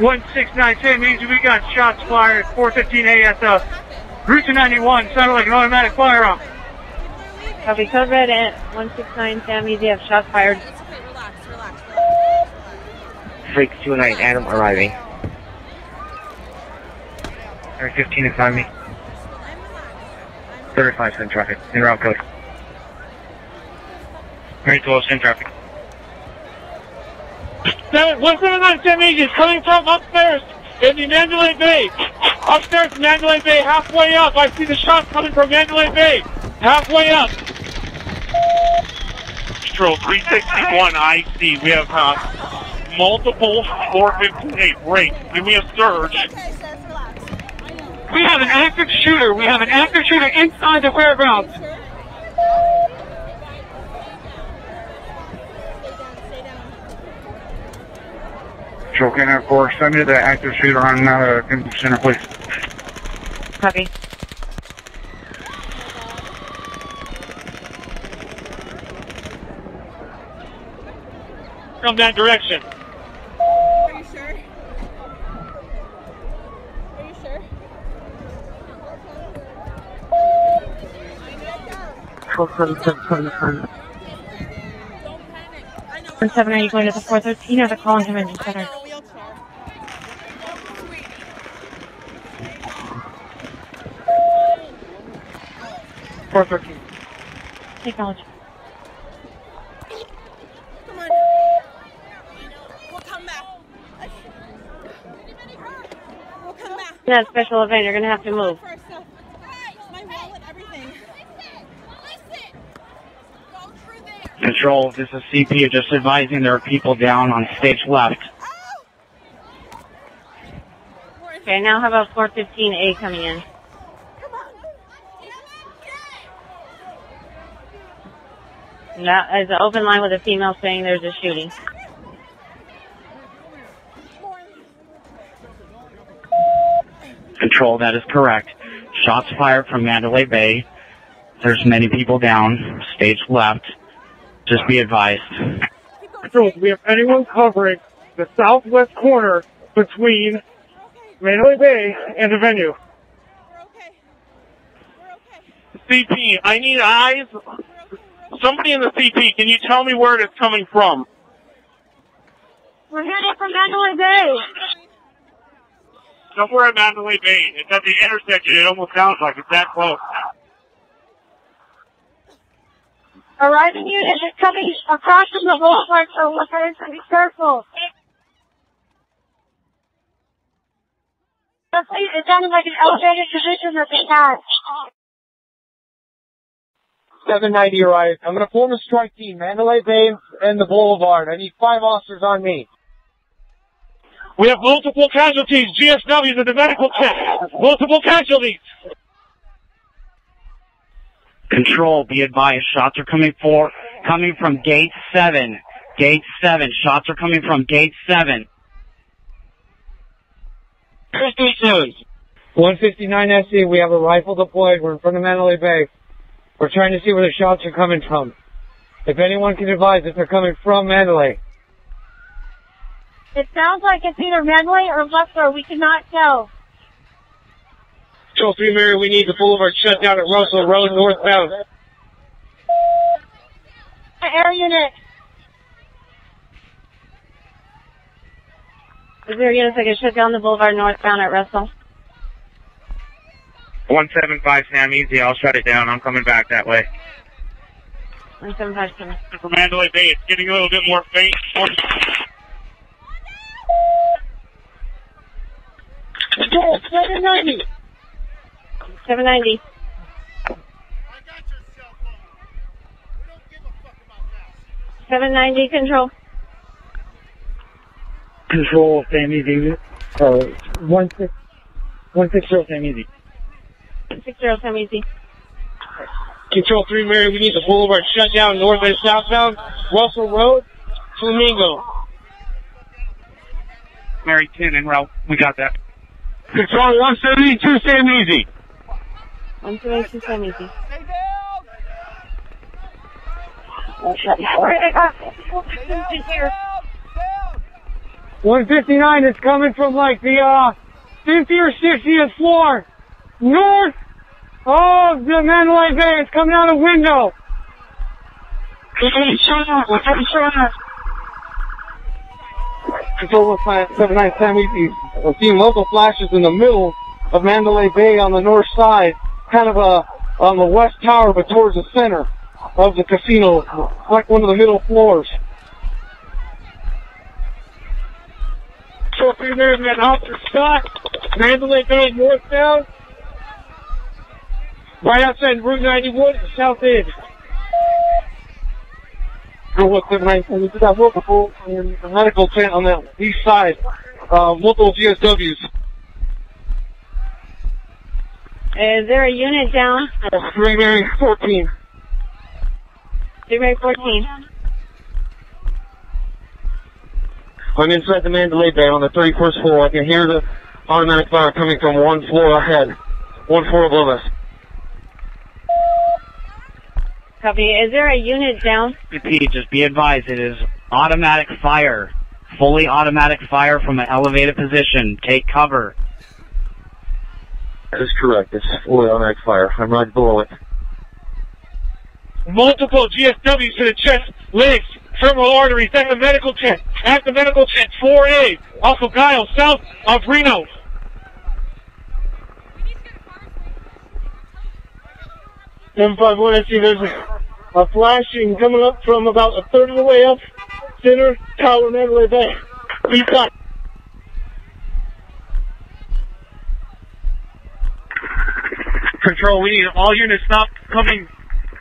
1697 means we got shots fired. 4:15 at the Route 91. Sounded like an automatic firearm. Copy, code red at 169 Sam, easy, have shots fired. It's okay, relax. Freak 29, Adam arriving. Area 15 is on me. 35 send traffic, in route code. Area 12 send traffic. Now, 179 Sam, is coming from upstairs in the Mandalay Bay. Upstairs, Mandalay Bay, halfway up. I see the shots coming from Mandalay Bay. Halfway up. Patrol 361, I see. We have multiple 458 breaks. Give me a surge. We have an active shooter. We have an active shooter inside the fairgrounds. Tropicana, 4, send me the active shooter on center, please. Copy. From that direction. Are you sure? Are you sure? 4:47, 27. 7, are you going to the 413 or the call and convention center? No, 413. Take knowledge. Yeah, special event, you're gonna have to move. Control, this is CP, just advising there are people down on stage left. Okay, now how about 415A coming in? And that is an open line with a female saying there's a shooting. Control, that is correct. Shots fired from Mandalay Bay. There's many people down. Stage left. Just be advised. Control, do we have anyone covering the southwest corner between Mandalay Bay and the venue? We're okay. CP, I need eyes. Somebody in the CP, can you tell me where it is coming from? We're headed from Mandalay Bay. Somewhere at Mandalay Bay. It's at the intersection. It almost sounds like it's that close. Arriving unit is coming across from the boulevard, so we're trying to be careful. It sounded like an elevated position that they had. 790 arrived. I'm going to form a strike team, Mandalay Bay and the boulevard. I need 5 officers on me. We have multiple casualties. GSWs at the medical tent. Multiple casualties. Control, be advised. Shots are coming from gate 7. Gate 7. Shots are coming from gate 7. 169 SC, we have a rifle deployed. We're in front of Mandalay Bay. We're trying to see where the shots are coming from. If anyone can advise if they're coming from Mandalay. It sounds like it's either Mandalay or Luxor. We cannot tell. Control 3 Mary, we need the boulevard shut down at Russell Road northbound. Air unit. Is there a unit that can shut down the boulevard northbound at Russell? 175 Sam, easy. I'll shut it down. I'm coming back that way. 175 Sam. From Mandalay Bay, it's getting a little bit more faint. Yes, 790. 790. I got your cell phone. We don't give a fuck about that. 790, control. Control, Sam Easy. 160 Sam Easy. 160 Sam Easy. Control 3 Mary, we need the boulevard shut down north and southbound. Russell Road, Flamingo. Mary 10 and route. We got that. Control 172 Sam Easy. 172 Sam Easy. Stay down. 159 is coming from like the 50 or 60th floor north of the Mandalay Bay. It's coming out a window. Control 797, we've seen local flashes in the middle of Mandalay Bay on the north side, kind of on the west tower, but towards the center of the casino, like one of the middle floors. So through there, man, Officer Scott, Mandalay Bay northbound, right outside Route 91, the south end. We did have multiple medical tent on the east side, multiple GSWs. Is there a unit down? 314. 314. I'm inside the Mandalay Bay on the 31st floor. I can hear the automatic fire coming from one floor ahead, one floor above us. Copy. Is there a unit down? Repeat, just be advised, it is automatic fire. Fully automatic fire from an elevated position. Take cover. That is correct. It's fully automatic fire. I'm right below it. Multiple GSWs to the chest, legs, femoral arteries, at the medical tent. At the medical tent, 4A, off of Guile, south of Reno. M51, I see there's a flashing coming up from about a third of the way up, center, tower, Mandalay Bay. We've got control, we need all units stop coming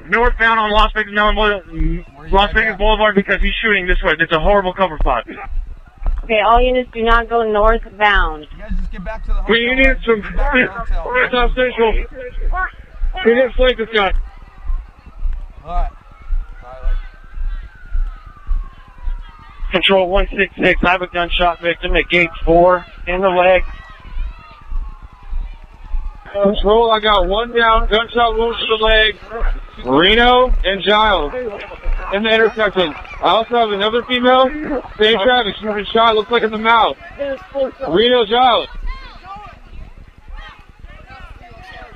northbound on Las Vegas, Boulevard, because he's shooting this way. It's a horrible cover spot. Okay, all units do not go northbound. You guys just get back to the hotel. We need some South Central. We didn't flank this guy. Alright. Control 166, I have a gunshot victim at gate 4 in the leg. Control, I got one down, gunshot wounds to the leg. Reno and Giles in the intersection. I also have another female, same traffic, she's been shot, looks like in the mouth. Reno, Giles.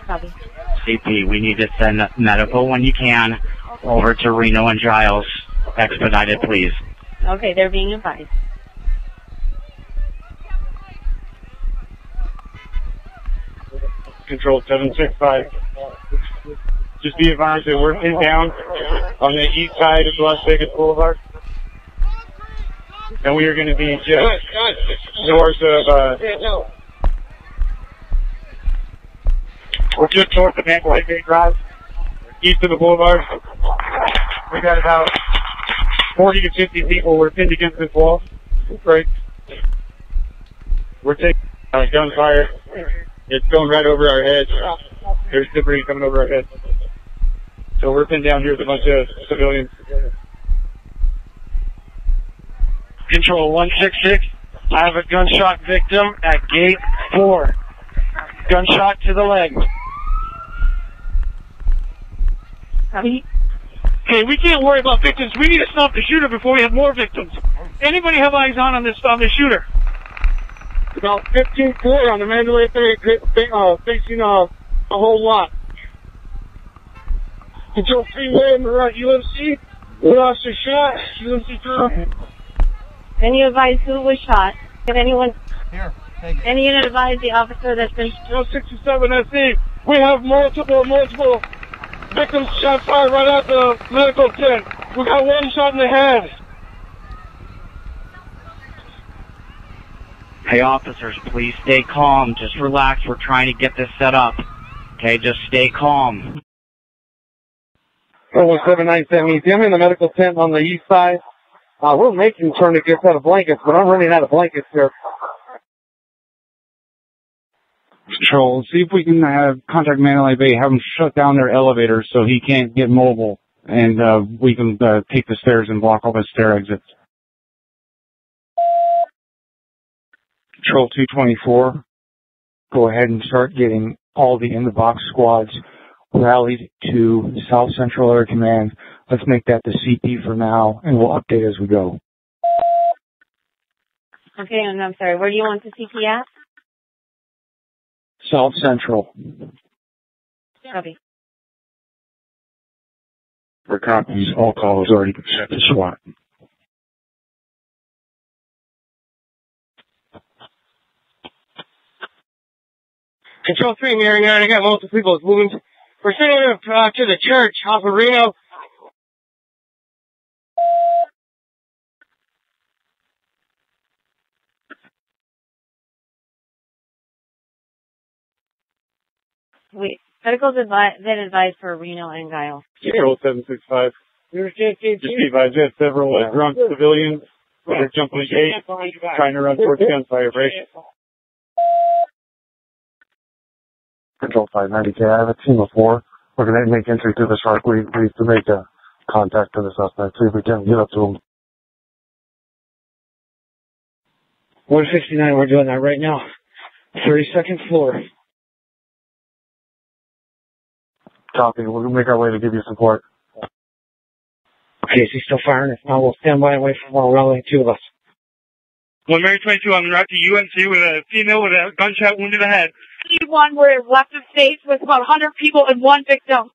Copy. CP, we need to send medical when you can over to Reno and Giles. Expedited, please. Okay, they're being advised. Control 765. Just be advised that we're inbound on the east side of Las Vegas Boulevard. And we are going to be just north of... we're just north of Mandalay Bay Drive, east of the boulevard. We got about 40 to 50 people. We're pinned against this wall. Right. We're taking gunfire. It's going right over our heads. There's debris coming over our heads. So we're pinned down here with a bunch of civilians. Control 166. I have a gunshot victim at gate 4. Gunshot to the leg. Okay, we can't worry about victims. We need to stop the shooter before we have more victims. Anybody have eyes on this shooter? About 15th floor on the Mandalay Bay, facing a whole lot. Control 3-way on the right, UMC. We lost a shot. UMC turn. Can you advise who was shot? Can anyone? Here. Any unit advise the officer that's been... 067 SC, we have multiple victims shot fired right at the medical tent. We got one shot in the head. Hey officers, please stay calm. Just relax. We're trying to get this set up. Okay, just stay calm. 01797, I'm in the medical tent on the east side. We're making turn to get out of blankets, but I'm running out of blankets here. Control, see if we can have contact Mandalay Bay, have them shut down their elevator so he can't get mobile, and we can take the stairs and block all the stair exits. Control 224, go ahead and start getting all the in-the-box squads rallied to South Central Area Command. Let's make that the CP for now, and we'll update as we go. Okay, and I'm sorry, where do you want the CP at? South Central. Copy. For copies, all calls already been sent to SWAT. Control 3, Mary 9, I got multiple people with wounds. We're sending them to the church, off of Reno. Wait, medicals then advised for Reno and Guile. 0765. Just be advised, we have several drunk civilians that are jumping the gate, trying to run towards gunfire break. Control 590K, I have a team of 4. We're going to make entry to the shark. We need to make a contact to the suspect, see if we can get up to him. 169, we're doing that right now. 32nd floor. Copy, we'll make our way to give you support. Okay, is he still firing? If not, we'll stand by and wait for more rallying 2 of us. 1 Mary 22, on the route to UMC with a female with a gunshot wound to the head. One were left of stage with about 100 people and 1 victim.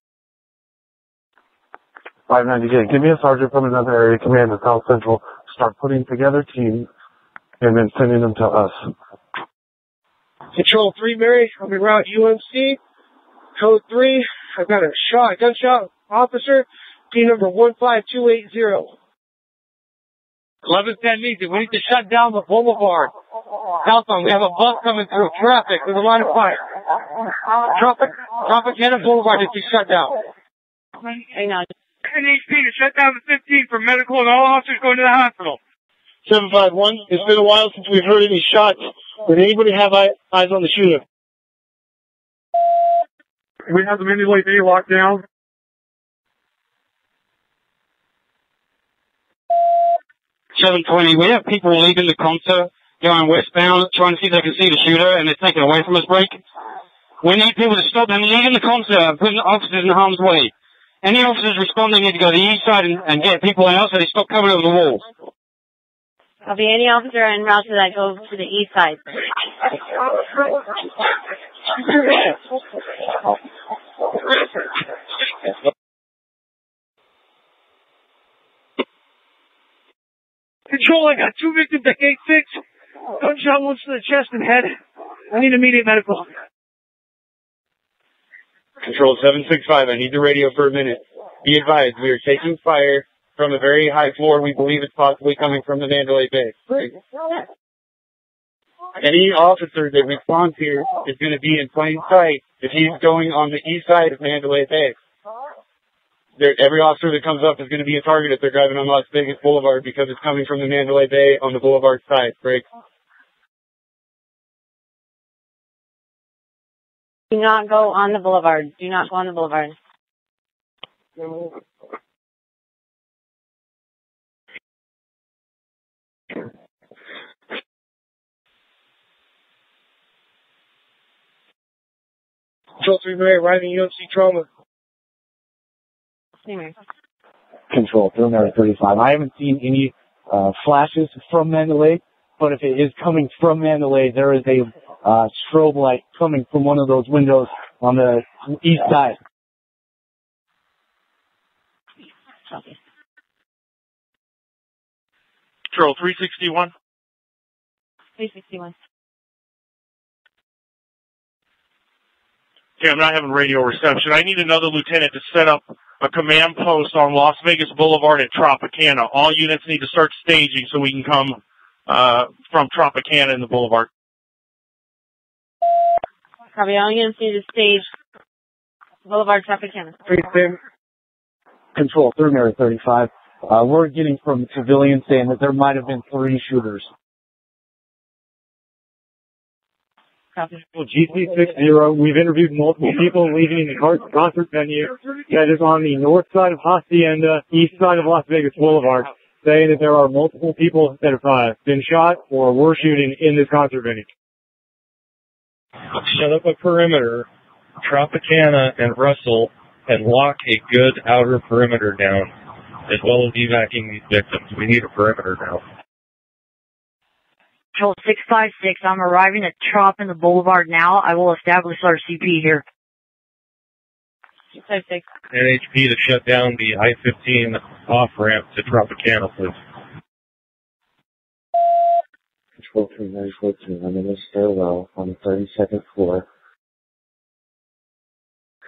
590K, give me a sergeant from another area command in South Central. Start putting together teams and then sending them to us. Control 3, Mary, on the route UMC. Code 3, I've got a gunshot officer, team number 15280. 1110 needs it. We need to shut down the boulevard. Southbound, we have a bus coming through. Traffic with a line of fire. Tropicana Boulevard needs to be shut down. Hang on. 1018 to shut down the 15 for medical and all officers going to the hospital. 751, it's been a while since we've heard any shots. Would anybody have eyes on the shooter? We have the Mandalay Bay locked down. We have people leaving the concert, going westbound, trying to see if they can see the shooter, and they're taken away from us, break. We need people to stop them leaving the concert and putting officers in harm's way. Any officers responding need to go to the east side and get people out so they stop coming over the wall. I'll be any officer en route to that goes to the east side. Control, I got 2 victims at gate 6. Gunshot wounds to the chest and head. I need immediate medical. Control 765, I need the radio for a minute. Be advised, we are taking fire from a very high floor. We believe it's possibly coming from the Mandalay Bay. Great. Any officer that responds here is going to be in plain sight if he's going on the east side of Mandalay Bay. Every officer that comes up is going to be a target if they're driving on Las Vegas Boulevard because it's coming from the Mandalay Bay on the Boulevard side. Break. Do not go on the Boulevard. Do not go on the Boulevard. Control 3 Mary, riding UFC trauma. Control 335. I haven't seen any flashes from Mandalay, but if it is coming from Mandalay, there is a strobe light coming from one of those windows on the east side. Control 361. 361. Okay, I'm not having radio reception. I need another lieutenant to set up a command post on Las Vegas Boulevard at Tropicana. All units need to start staging so we can come from Tropicana in the Boulevard. Copy. All units need to stage Boulevard Tropicana. Control, 3 Mary 35. We're getting from civilians saying that there might have been 3 shooters. Well, GC60, we've interviewed multiple people leaving the concert venue that is on the north side of Hacienda, east side of Las Vegas Boulevard, saying that there are multiple people that have been shot or were shooting in this concert venue. Set up a perimeter, Tropicana and Russell, and lock a good outer perimeter down, as well as evacuating these victims. We need a perimeter now. Control 656. I'm arriving at Trop in the Boulevard now. I will establish RCP here. 656. NHP to shut down the I-15 off-ramp to Tropicana, please. Control 3942. I'm in the stairwell on the 32nd floor.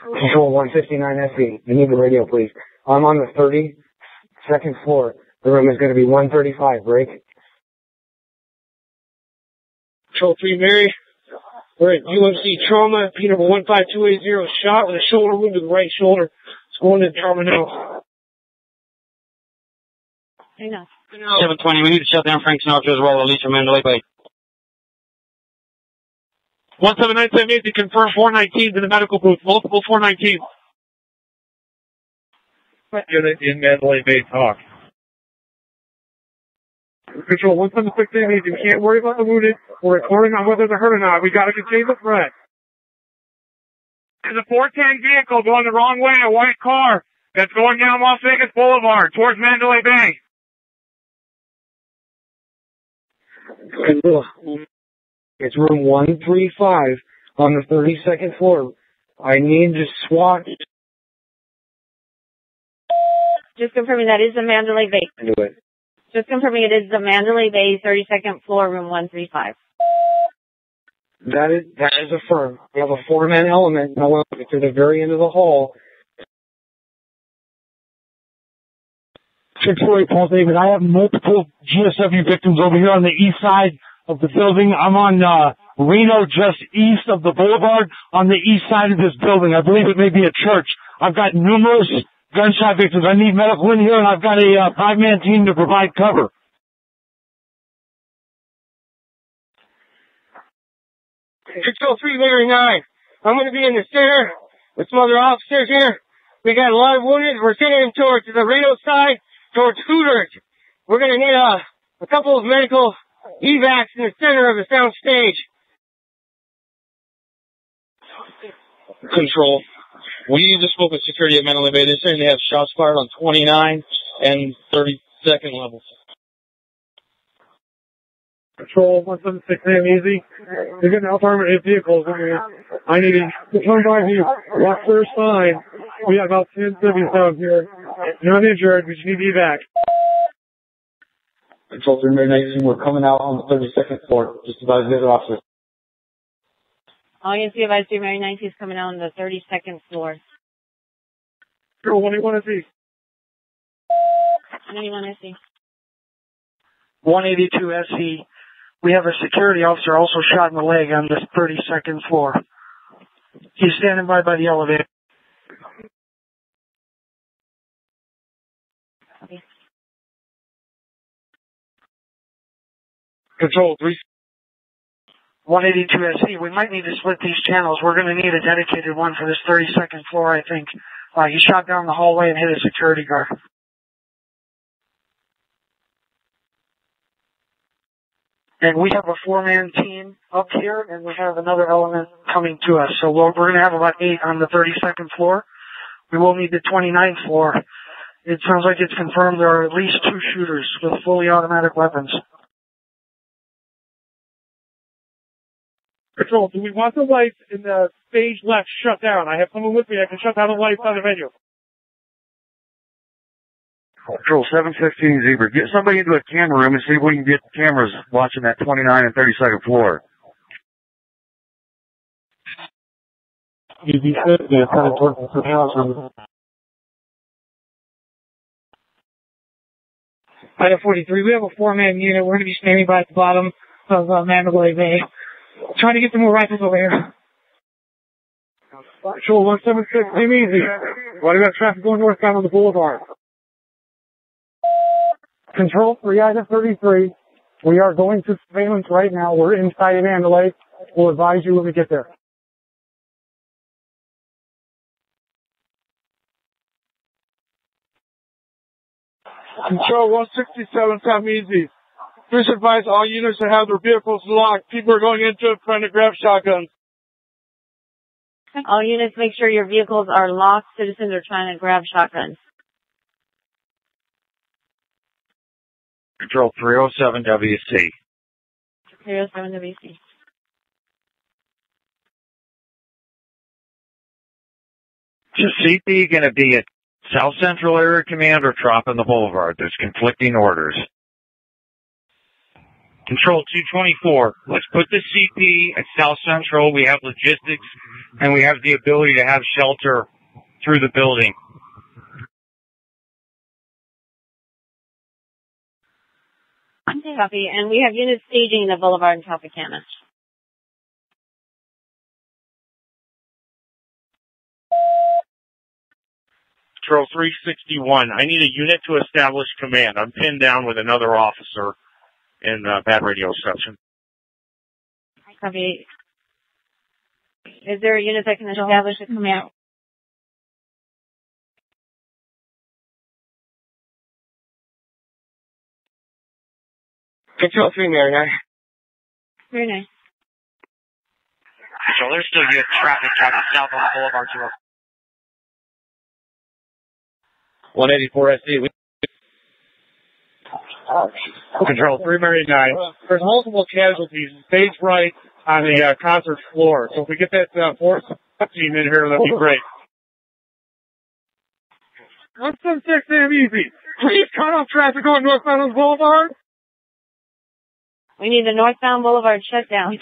Control 159FB. I need the radio, please. I'm on the 32nd floor. The room is going to be 135, break. Control 3 Mary, we're at UMC Trauma, P number 15280, shot with a shoulder wound to the right shoulder. It's going to Trauma now. Hang on. 720, we need to shut down Frank Sinatra as well, at least from Mandalay Bay. 17978 to confirm 419 to the medical booth, multiple 419. Unit in Mandalay Bay, talk. Control, one time the quick thing is we can't worry about the wounded. We're recording on whether they're hurt or not. We got to contain the threat. There's a 410 vehicle going the wrong way, a white car that's going down Las Vegas Boulevard towards Mandalay Bay. It's room 135 on the 32nd floor. I need to SWAT. Just confirming that is the Mandalay Bay. Anyway. Just confirming it is the Mandalay Bay 32nd floor, room 135. That is affirmed. We have a four-man element. Now we're to the very end of the hall. 648, Paul David. I have multiple GSW victims over here on the east side of the building. I'm on Reno, just east of the boulevard, on the east side of this building. I believe it may be a church. I've got numerous gunshot victims. I need medical in here, and I've got a five-man team to provide cover. Control 3, Larry 9. I'm going to be in the center with some other officers here. We got a lot of wounded. We're sending them towards the Laredo side, towards Hooters. We're going to need a couple of medical evacs in the center of the sound stage. Control. We need to spoke with security at Mandalay Bay. They're saying they have shots fired on 29 and 32nd levels. Patrol 176 AM easy. They're getting out armored eight vehicles. I need to come by here. That first line, we have about 10 civvies down here. None injured. We just need to be back. Control 3 Mary, we're coming out on the 32nd floor. Just about the other officers. All you can see about Mary 19 is coming out on the 32nd floor. Girl, 181SE. 181SE. 182SE. We have a security officer also shot in the leg on the 32nd floor. He's standing by the elevator. Okay. Control 3. 182SC, we might need to split these channels. We're going to need a dedicated one for this 32nd floor, I think. He shot down the hallway and hit a security guard. And we have a four-man team up here, and we have another element coming to us. So we're going to have about 8 on the 32nd floor. We will need the 29th floor. It sounds like it's confirmed there are at least 2 shooters with fully automatic weapons. Control, do we want the lights in the stage left shut down? I have someone with me. I can shut down the lights on the venue. Control 716 Zebra. Get somebody into a camera room and see if we can get cameras watching that 29 and 32nd floor. Item 43, we have a four-man unit. We're going to be standing by at the bottom of Mandalay Bay. Trying to get some more rifles over here. Control 176, aim easy. Why do we have traffic going north down on the boulevard? Control 3, item 33. We are going to surveillance right now. We're inside of Mandalay. We'll advise you when we get there. Control 167, come easy. Please advise all units to have their vehicles locked. People are going into it trying to grab shotguns. All units, make sure your vehicles are locked. Citizens are trying to grab shotguns. Control 307 WC. 0.07 WC. Is CP going to be at South Central Area Command or Trop in the Boulevard? There's conflicting orders. Control 224, let's put the CP at South Central. We have logistics, and we have the ability to have shelter through the building. I'm copy, and we have units staging in the Boulevard and Tropicana. Control 361, I need a unit to establish command. I'm pinned down with another officer in bad radio reception. I copy. Is there a unit that can establish a command? Control 3, Mariner. Mariner. Control, there's still good traffic out south on Boulevard 2. 184 SC. Control 3, Marine 9. There's multiple casualties, stage right on the concert floor. So if we get that fourth team in here, that'd be great. 176 AM Easy. Please cut off traffic on Northbound Boulevard. We need the Northbound Boulevard shut down.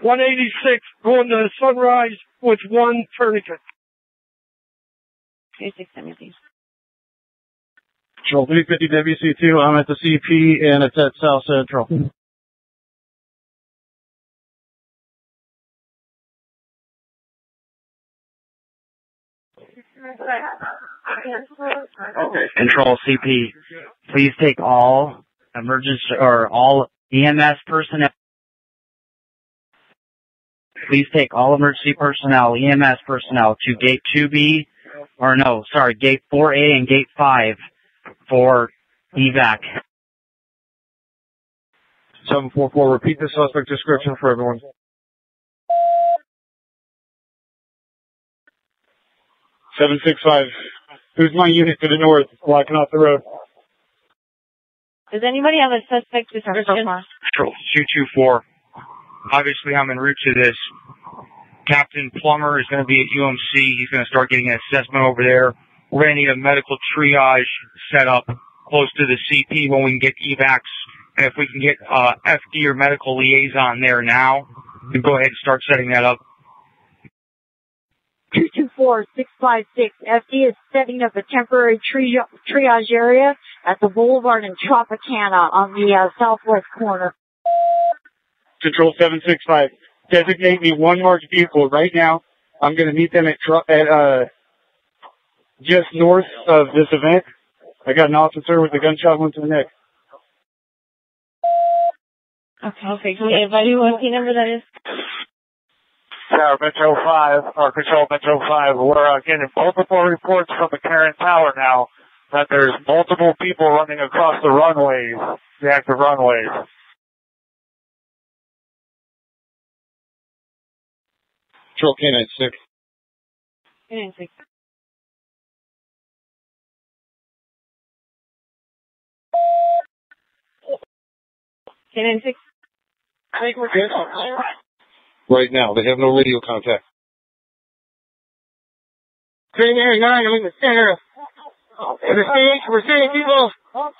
186 going to the Sunrise with one tourniquet. 26 AM Easy. Control 350 WC2, I'm at the CP, and it's at South Central. Okay. Control CP, please take all emergency or all EMS personnel. Please take all emergency personnel, EMS personnel, to Gate 2B, or no, sorry, Gate 4A and Gate 5. For evac. 744, repeat the suspect description for everyone. Seven 6-5. Who's my unit to the north, blocking off the road? Does anybody have a suspect description? Control 224. Obviously, I'm en route to this. Captain Plummer is going to be at UMC. He's going to start getting an assessment over there. We're going to need a medical triage set up close to the CP when we can get evacs. And if we can get FD or medical liaison there now, then go ahead and start setting that up. 224656, FD is setting up a temporary triage area at the Boulevard and Tropicana on the southwest corner. Control 765, designate me one marked vehicle right now. I'm going to meet them at just north of this event. I got an officer with a gunshot wound to the neck. Okay, can we invite you what key number that is? Tower Metro 5, or Control Metro 5, we're getting multiple reports from the Karen Tower now that there's multiple people running across the runways, the active runways. Control K96. K96. K96. I think we're good. Right now, they have no radio contact. Green Air 9, I'm in the center of the stage. We're sending people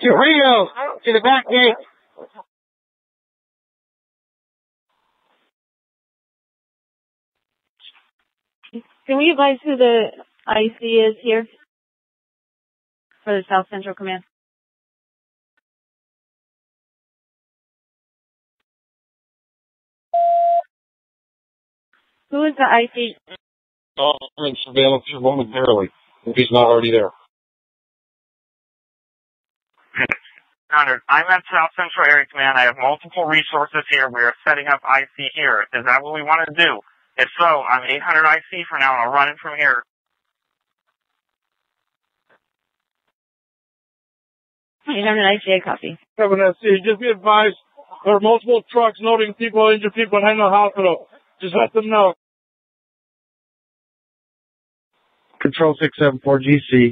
to Rio, to the back gate. Can we advise who the IC is here for the South Central Command? Who is the IC? Oh, I'm in surveillance momentarily, if he's not already there. Connor, I'm at South Central Area Command. I have multiple resources here. We are setting up IC here. Is that what we want to do? If so, I'm 800 IC for now, and I'll run it from here. Hey, 800 IC, I copy. Kevin SC, just be advised, there are multiple trucks loading people, injured people, and the hospital. Just let them know. Control 674 GC,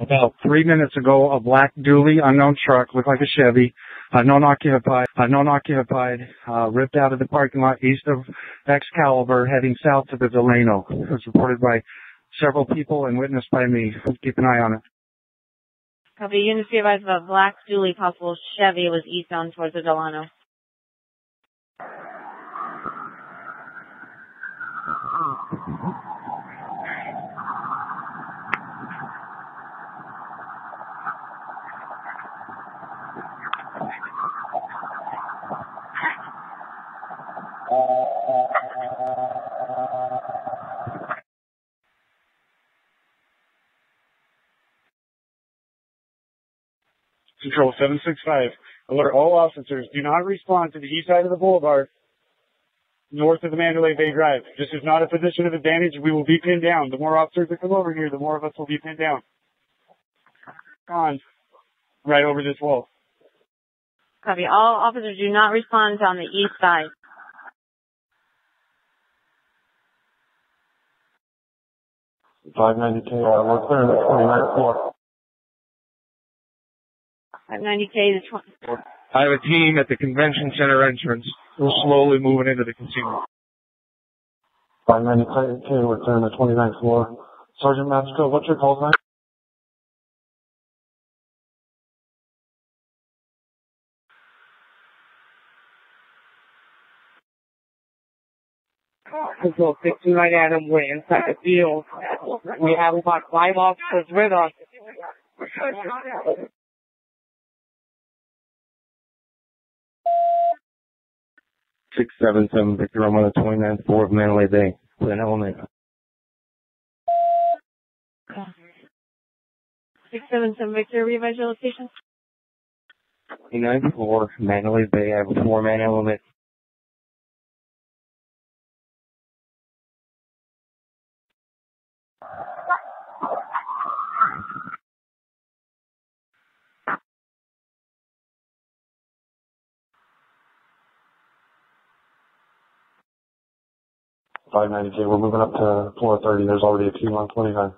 About 3 minutes ago, a black dually unknown truck, looked like a Chevy, ripped out of the parking lot east of Excalibur, heading south to the Delano. It was reported by several people and witnessed by me. Keep an eye on it. Copy. Units be advised about black dually, possible Chevy, was eastbound towards the Delano. Control 765, alert all officers, do not respond to the east side of the boulevard north of the Mandalay Bay Drive. This is not a position of advantage. We will be pinned down. The more officers that come over here, the more of us will be pinned down. On, right over this wall. Copy. All officers, do not respond on the east side. We're clearing the 29th floor. 590K to 20. I have a team at the convention center entrance. We're slowly moving into the casino. 590K, we're clearing the 29th floor. Sergeant Matsko, what's your call sign? Control 629 Adam, we're inside the field. We have about 5 officers with us. Six, 7, 7, Victor, I'm on the 29th floor of Mandalay Bay with an element. 6, 7, 7, Victor, revise your location. 29th floor, Mandalay Bay. I have a 4-man element. $590K, we're moving up to floor 30. There's already a team on 29.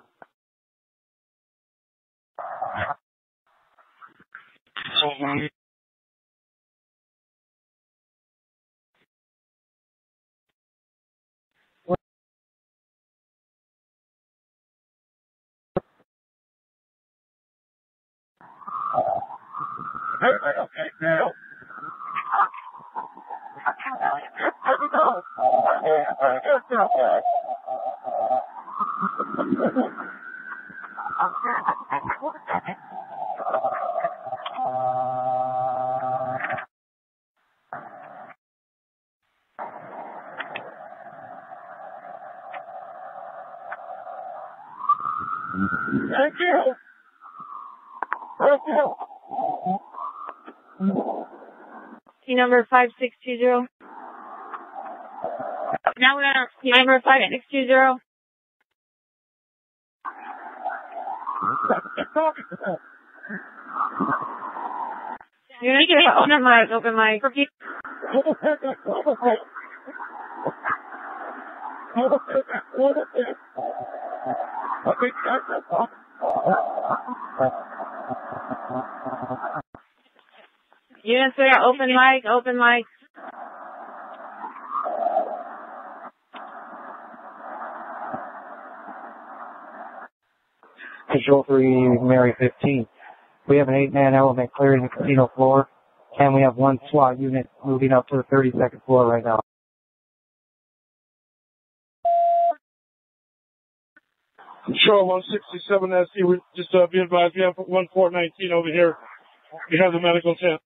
Key number 5620. Now we're on key number 5620. You're going to get a phone number. Open my computer. Units, we are open mic, open mic. Control 3, Mary 15. We have an 8-man element clearing the casino floor, and we have 1 SWAT unit moving up to the 32nd floor right now. Control 167 SC, we just be advised, we have 1419 over here. We have the medical tent.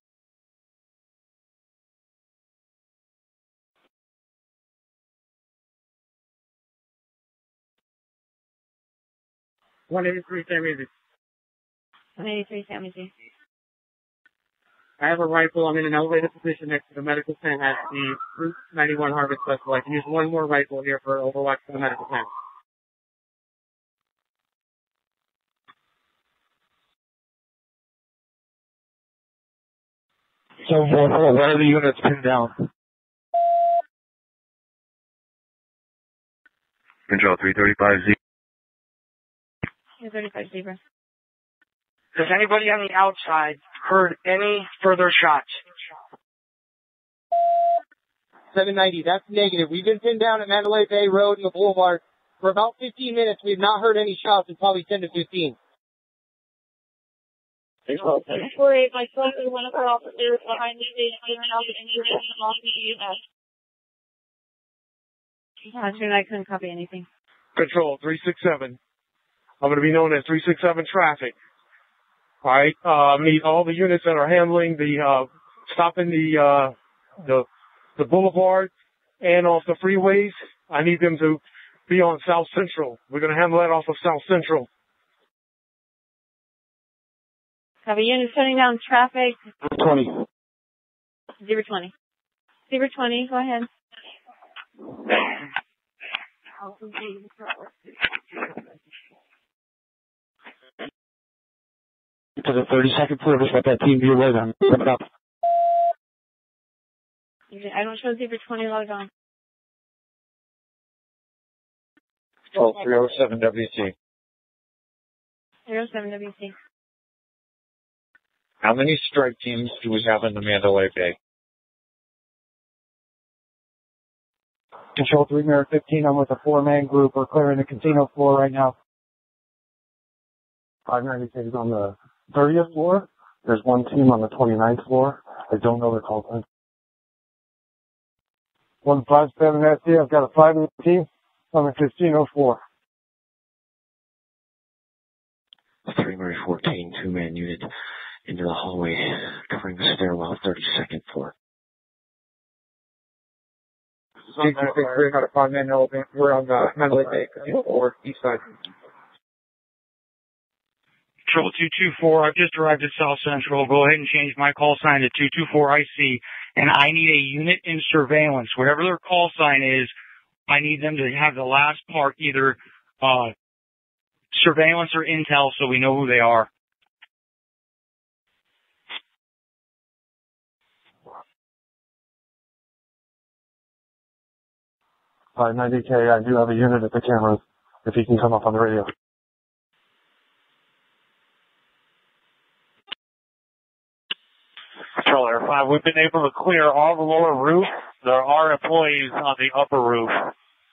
One eighty three Sammy Z. I have a rifle. I'm in an elevated position next to the medical tent at the Route 91 Harvest Festival. I can use 1 more rifle here for overwatch to the medical tent. So where are the units pinned down? Control 335Z. 335 Zebra. Has anybody on the outside heard any further shots? 790, that's negative. We've been pinned down at Mandalay Bay Road and the Boulevard for about 15 minutes. We've not heard any shots in probably 10 to 15. Sorry, my son is one of our officers behind me. They have been out and you're on the UMS. I couldn't copy anything. Control, 367. I'm going to be known as 367 traffic. All right, need all the units that are handling the, stopping the boulevard and off the freeways. I need them to be on South Central. We're going to handle that off of South Central. Have a unit shutting down traffic. 020. 020, go ahead. To the 30-second service, let that team be logged on. Come it up. I don't show Zebra 20 logged on. 307 WC. 307 WC. How many strike teams do we have in the Mandalay Bay? Control 3 Mirror 15, I'm with a 4-man group. We're clearing the casino floor right now. 596 is on the 30th floor. There's one team on the 29th floor. I don't know their call time. 157 SD, I've got a 5-man team on the 1504. 3 Mirror 14, 2-man unit into the hallway, covering the stairwell, 32nd floor. We're on the 5-man elevator. We're on the Mandalay Bay, 4, east side. 224, I've just arrived at South Central. Go ahead and change my call sign to 224IC, and I need a unit in surveillance. Whatever their call sign is, I need them to have the last part, either surveillance or intel, so we know who they are. All right, 90K, I do have a unit at the cameras, if you can come up on the radio. Controller 5, we've been able to clear all the lower roof. There are employees on the upper roof,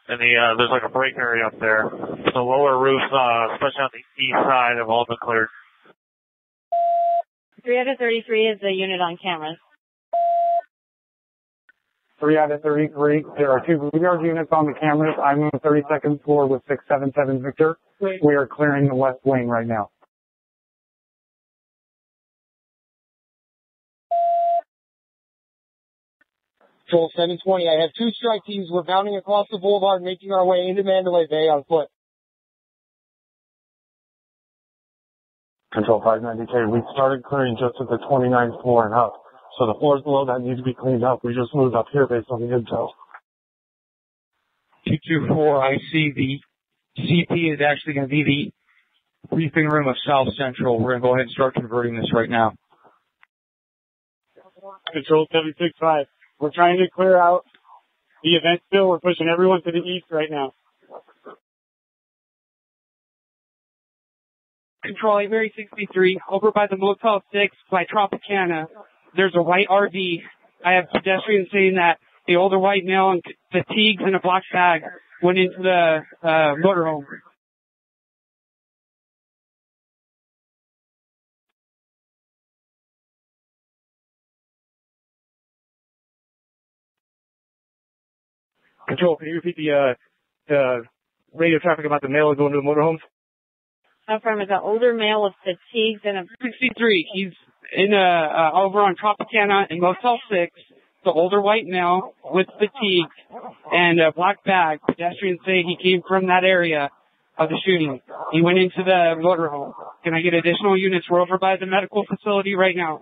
and there's like a break area up there. The lower roofs, especially on the east side, have all been cleared. 3 out of 33 is the unit on cameras. 3 out of 33, there are 2 Blueguard units on the cameras. I'm on the 32nd floor with 677 Victor. We are clearing the west wing right now. Control 720, I have 2 strike teams. We're bounding across the boulevard, making our way into Mandalay Bay on foot. Control 590K, we started clearing just at the 29th floor and up. So the floors below that need to be cleaned up. We just moved up here based on the intel. 224, I see the CP is actually going to be the briefing room of South Central. We're going to go ahead and start converting this right now. Control 765. We're trying to clear out the event still. We're pushing everyone to the east right now. Control Avery 63, over by the Motel 6 by Tropicana. There's a white RV. I have pedestrians saying that the older white male in fatigues and a black bag went into the motorhome. Control, can you repeat the radio traffic about the male going to the motorhomes? I'm from an older male of fatigues and a 63. He's in a over on Tropicana in Motel 6. The older white male with fatigue and a black bag. Pedestrians say he came from that area of the shooting. He went into the motorhome. Can I get additional units? We're over by the medical facility right now.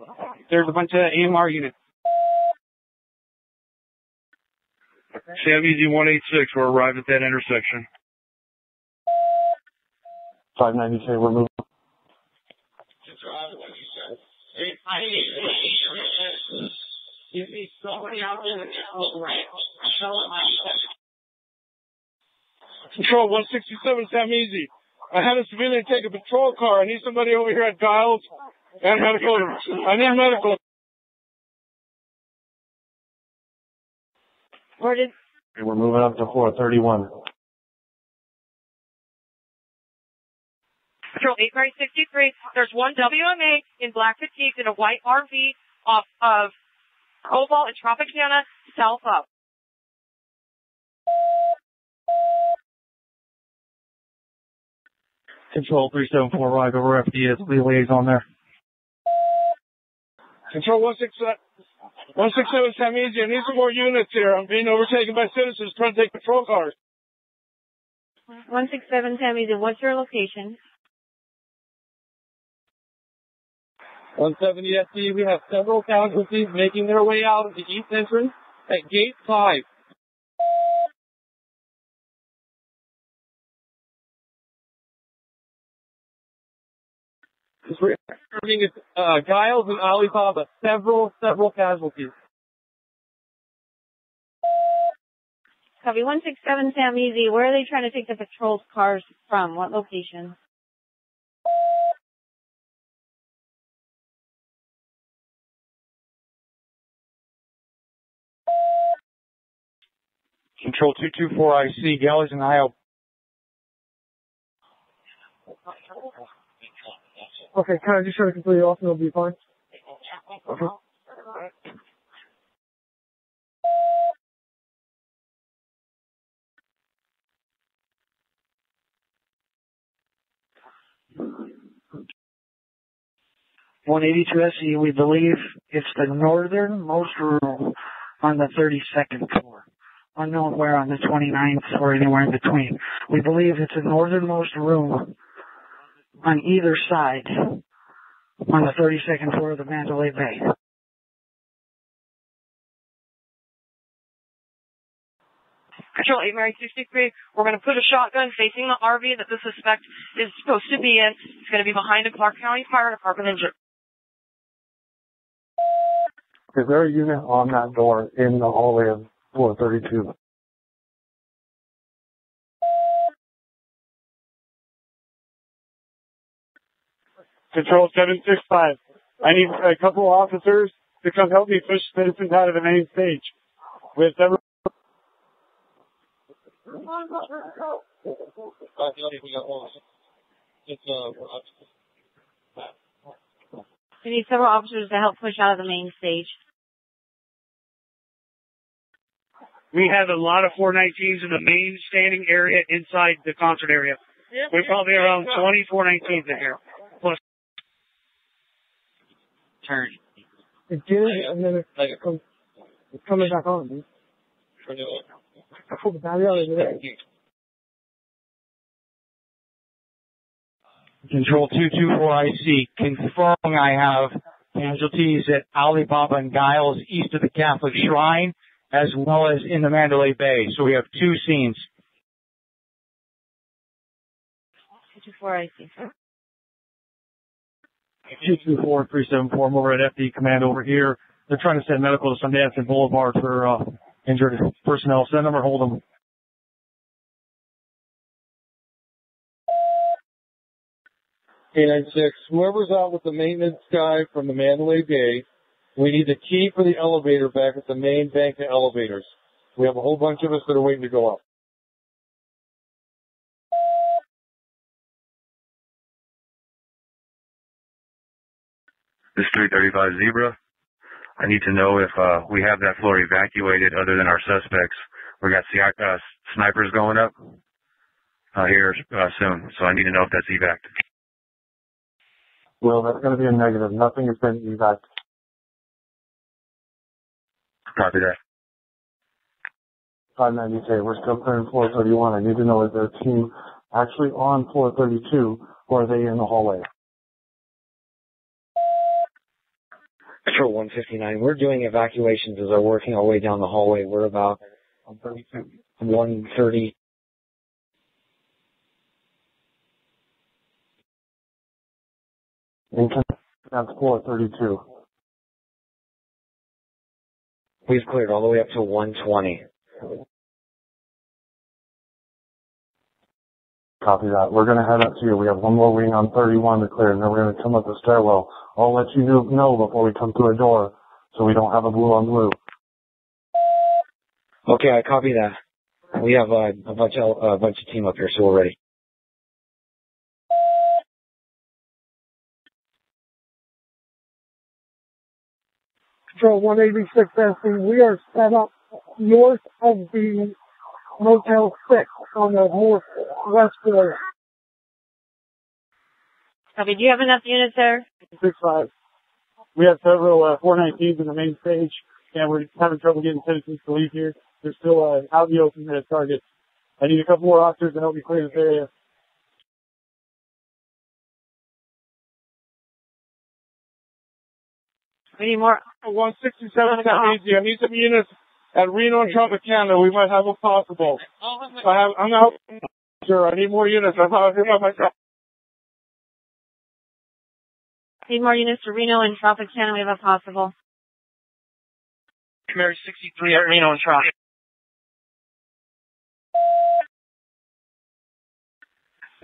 There's a bunch of AMR units. Sam EZ 186, we're arrived at that intersection. 590K, we're moving. Control 167, Sam EZ. I had a civilian take a patrol car. I need somebody over here at Giles and medical. I need medical. We're moving up to 431. Patrol 8-63. There's one WMA in black fatigues in a white RV off of Cobalt and Tropicana, south up. Control 374 arrive over FDS. Leeway is on there. Control 167 Tamesia. I need some more units here. I'm being overtaken by citizens trying to take patrol cars. 167 Tamesia, what's your location? 170 SD, we have several casualties making their way out of the east entrance at Gate 5. We're serving Giles and Alibaba. Several casualties. Copy 167 Sam Easy. Where are they trying to take the patrol cars from? What location? Control 224 IC. Giles and Alibaba. Okay, can I just turn it completely off and it'll be fine? Okay. One 82 SE, we believe it's the northernmost room on the 32nd floor. Unknown where on the 29th or anywhere in between. We believe it's the northernmost room on either side, on the 32nd floor of the Mandalay Bay. Control 8 Mary 63, we're going to put a shotgun facing the RV that the suspect is supposed to be in. It's going to be behind a Clark County Fire Department engine. Is there a unit on that door in the hallway of 432? Control 765. I need a couple officers to come help me push citizens out of the main stage. With everyone. We need several officers to help push out of the main stage. We had a lot of 419s in the main standing area inside the concert area. We're probably around 20 419s in here. Turn. It did, and then it's coming back on, dude. I pulled the battery out of there. Control 224 IC, confirm I have casualties at Alibaba and Giles east of the Catholic Shrine, as well as in the Mandalay Bay. So we have two scenes. 224 IC. 224-374, I'm over at FD Command over here. They're trying to send medical to Sundance Boulevard for injured personnel. Send them or hold them. Okay, 96. Whoever's out with the maintenance guy from the Mandalay Bay, we need the key for the elevator back at the main bank of elevators. We have a whole bunch of us that are waiting to go up. This 335 Zebra, I need to know if we have that floor evacuated other than our suspects. We got snipers going up here soon, so I need to know if that's evac. Well, that's going to be a negative. Nothing has been evac. Copy that. 590K, we're still clearing 431. I need to know, is their team actually on 432 or are they in the hallway? Control 159, we're doing evacuations as we're working our way down the hallway. We're about 130. That's 432. We've cleared all the way up to 120. Copy that. We're going to head up to you. We have one more wing on 31 to clear, and then we're going to come up the stairwell. I'll let you know before we come through a door so we don't have a blue-on-blue. Okay, I copy that. We have a bunch of team up here, so we're ready. Control 186 SC, we are set up north of the Motel 6 on the northwest border. Copy. Do you have enough units there? 6-5. We have several 419s in the main stage, and we're having trouble getting citizens to leave here. They're still out in the open at targets. I need a couple more officers to help me clear this area. Any more? 167 in the easy. I need some units at Reno and Tropicana. We might have a possible. I'm out. Sure, I need more units. I'm out here by myself. Need more units to Reno and Tropicana. We have a possible. Mary 63 at Reno and Tropicana.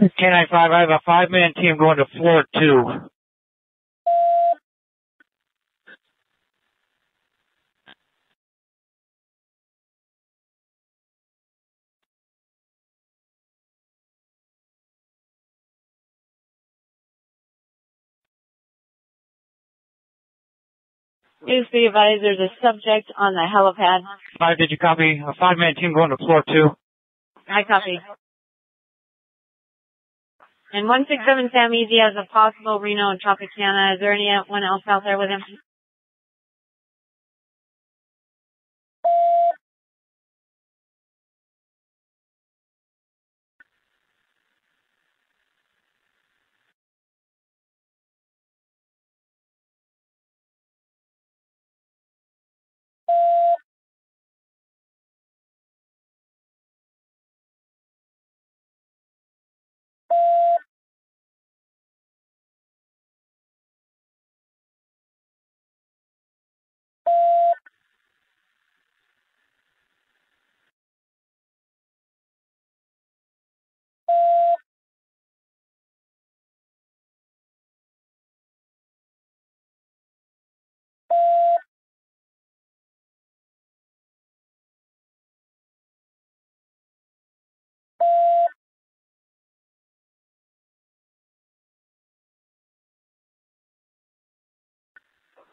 K95, I have a 5-man team going to floor 2. Please be advised, there's a subject on the helipad. 5, did you copy? A 5-man team going to floor 2. I copy. And 167 Sam Easy has a possible Reno and Tropicana. Is there anyone else out there with him?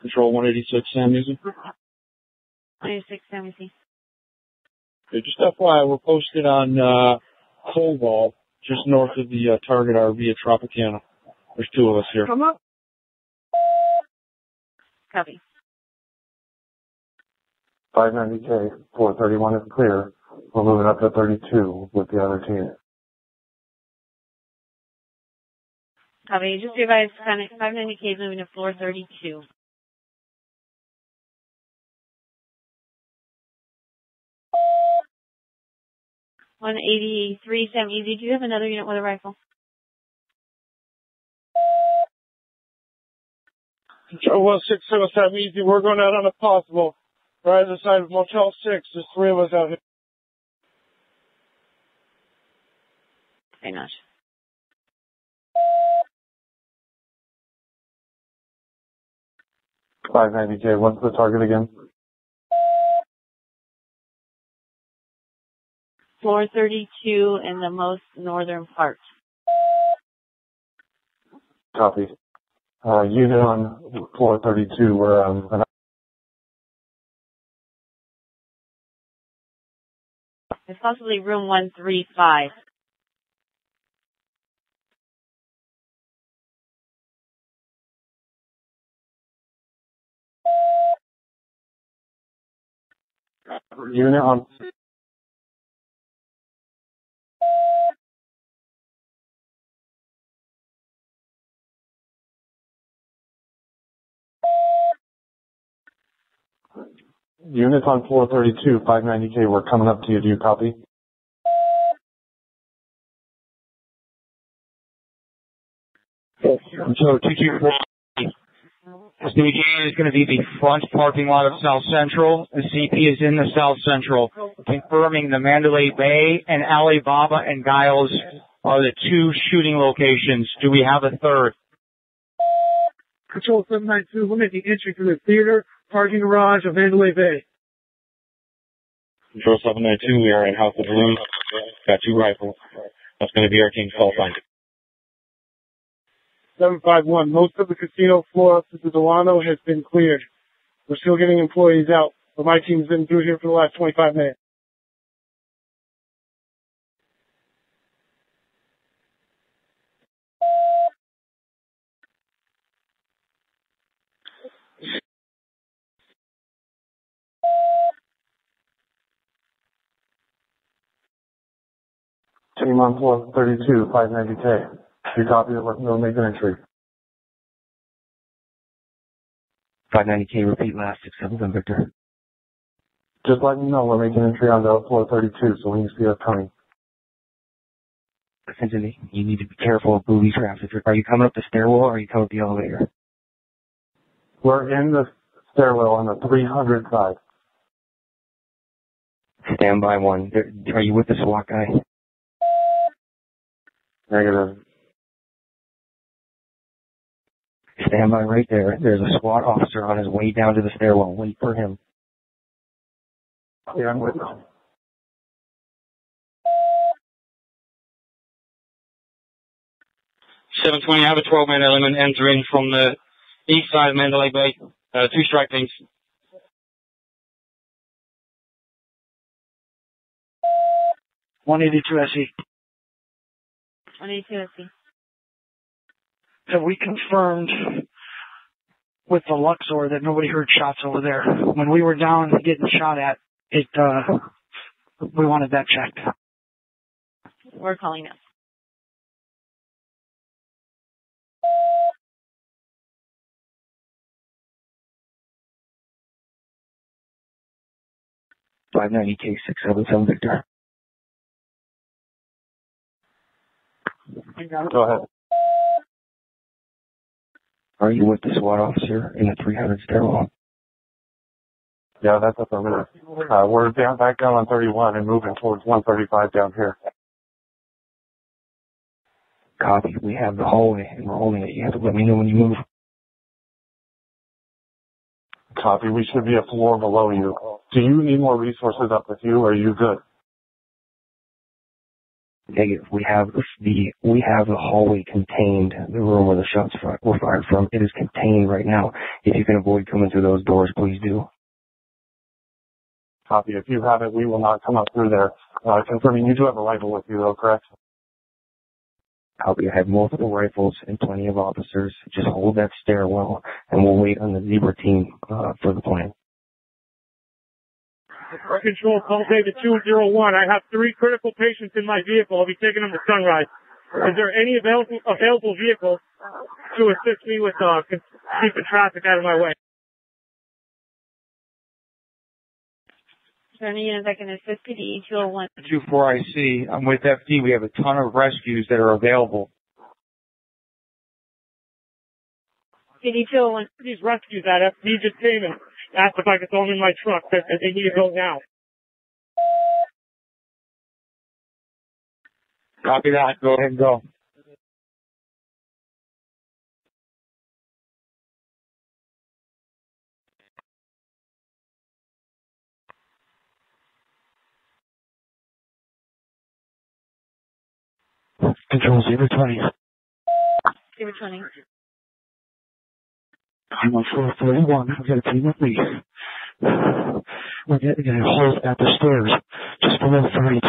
Control 186 Sam Easy. 186 Sam Easy. Okay, just FYI, we're posted on Colval, just north of the target RV at Tropicana. There's 2 of us here. Come up. Copy. 590K, 431 is clear. We're moving up to 32 with the other team. Copy. Just advise 590K is moving to floor 32. On 83 Sam Easy, do you have another unit with a rifle? Control 167 Sam Easy, we're going out on a possible. Right on the side of Motel 6, there's 3 of us out here. Very much. Nice. 590J, what's the target again? Floor 32 in the most northern part. Copy. Unit on floor 32, we're it's possibly room 135. Unit on... Units on floor 32, 590K, we're coming up to you. Do you copy? So 224 SDJ is going to be the front parking lot of South Central. The CP is in the South Central, confirming the Mandalay Bay and Alibaba and Giles are the two shooting locations. Do we have a third? Patrol 792, limit the entry to the theater, parking garage of Mandalay Bay. Patrol 792, we are in House of Blues. Got two rifles. That's going to be our team's call sign. 751, most of the casino floor up to the Delano has been cleared. We're still getting employees out, but my team's been through here for the last 25 minutes. Team on floor 32, 590K. You copy it, let me know, make an entry. 590K, repeat last 677 Victor. Just let me know, we're making entry on the floor 32, so we can see us coming. Essentially, you need to be careful of booby traps. Are you coming up the stairwell or are you coming up the elevator? We're in the stairwell on the 300 side. Stand by one. Are you with the SWAT guy? Negative. Stand by right there. There's a SWAT officer on his way down to the stairwell. Wait for him. Yeah, I'm with him. '720, I have a 12-man element entering from the east side of Mandalay Bay. Two strike teams. One eighty-two SE. Have we confirmed with the Luxor that nobody heard shots over there? When we were down getting shot at, we wanted that checked. We're calling now. K 677 Victor. Go ahead. Are you with the SWAT officer in the 300 stairwell? Yeah, that's up over there. We're down, back down on 31 and moving towards 135 down here. Copy. We have the hallway and we're holding it. You have to let me know when you move. Copy. We should be a floor below you. Do you need more resources up with you, or are you good? Negative. We have the hallway contained. The room where the shots were fired from, it is contained right now. If you can avoid coming through those doors, please do. Copy. If you have it, we will not come up through there. Confirming, you do have a rifle with you, though, correct? Copy. I have multiple rifles and plenty of officers. Just hold that stairwell, and we'll wait on the Zebra team for the plan. Control, call David 201. I have 3 critical patients in my vehicle. I'll be taking them to Sunrise. Is there any available vehicle to assist me with keeping traffic out of my way? Any units that can assist you to E201? 24IC. I'm with FD. We have a ton of rescues that are available. E201. These rescues that FD just came in. Asked if I could throw them in my truck, but they need to go now. Copy that. Go ahead and go. Control 020. 020. I'm on floor 31. I've got a team with me. We're getting a hold at the stairs, just below 32.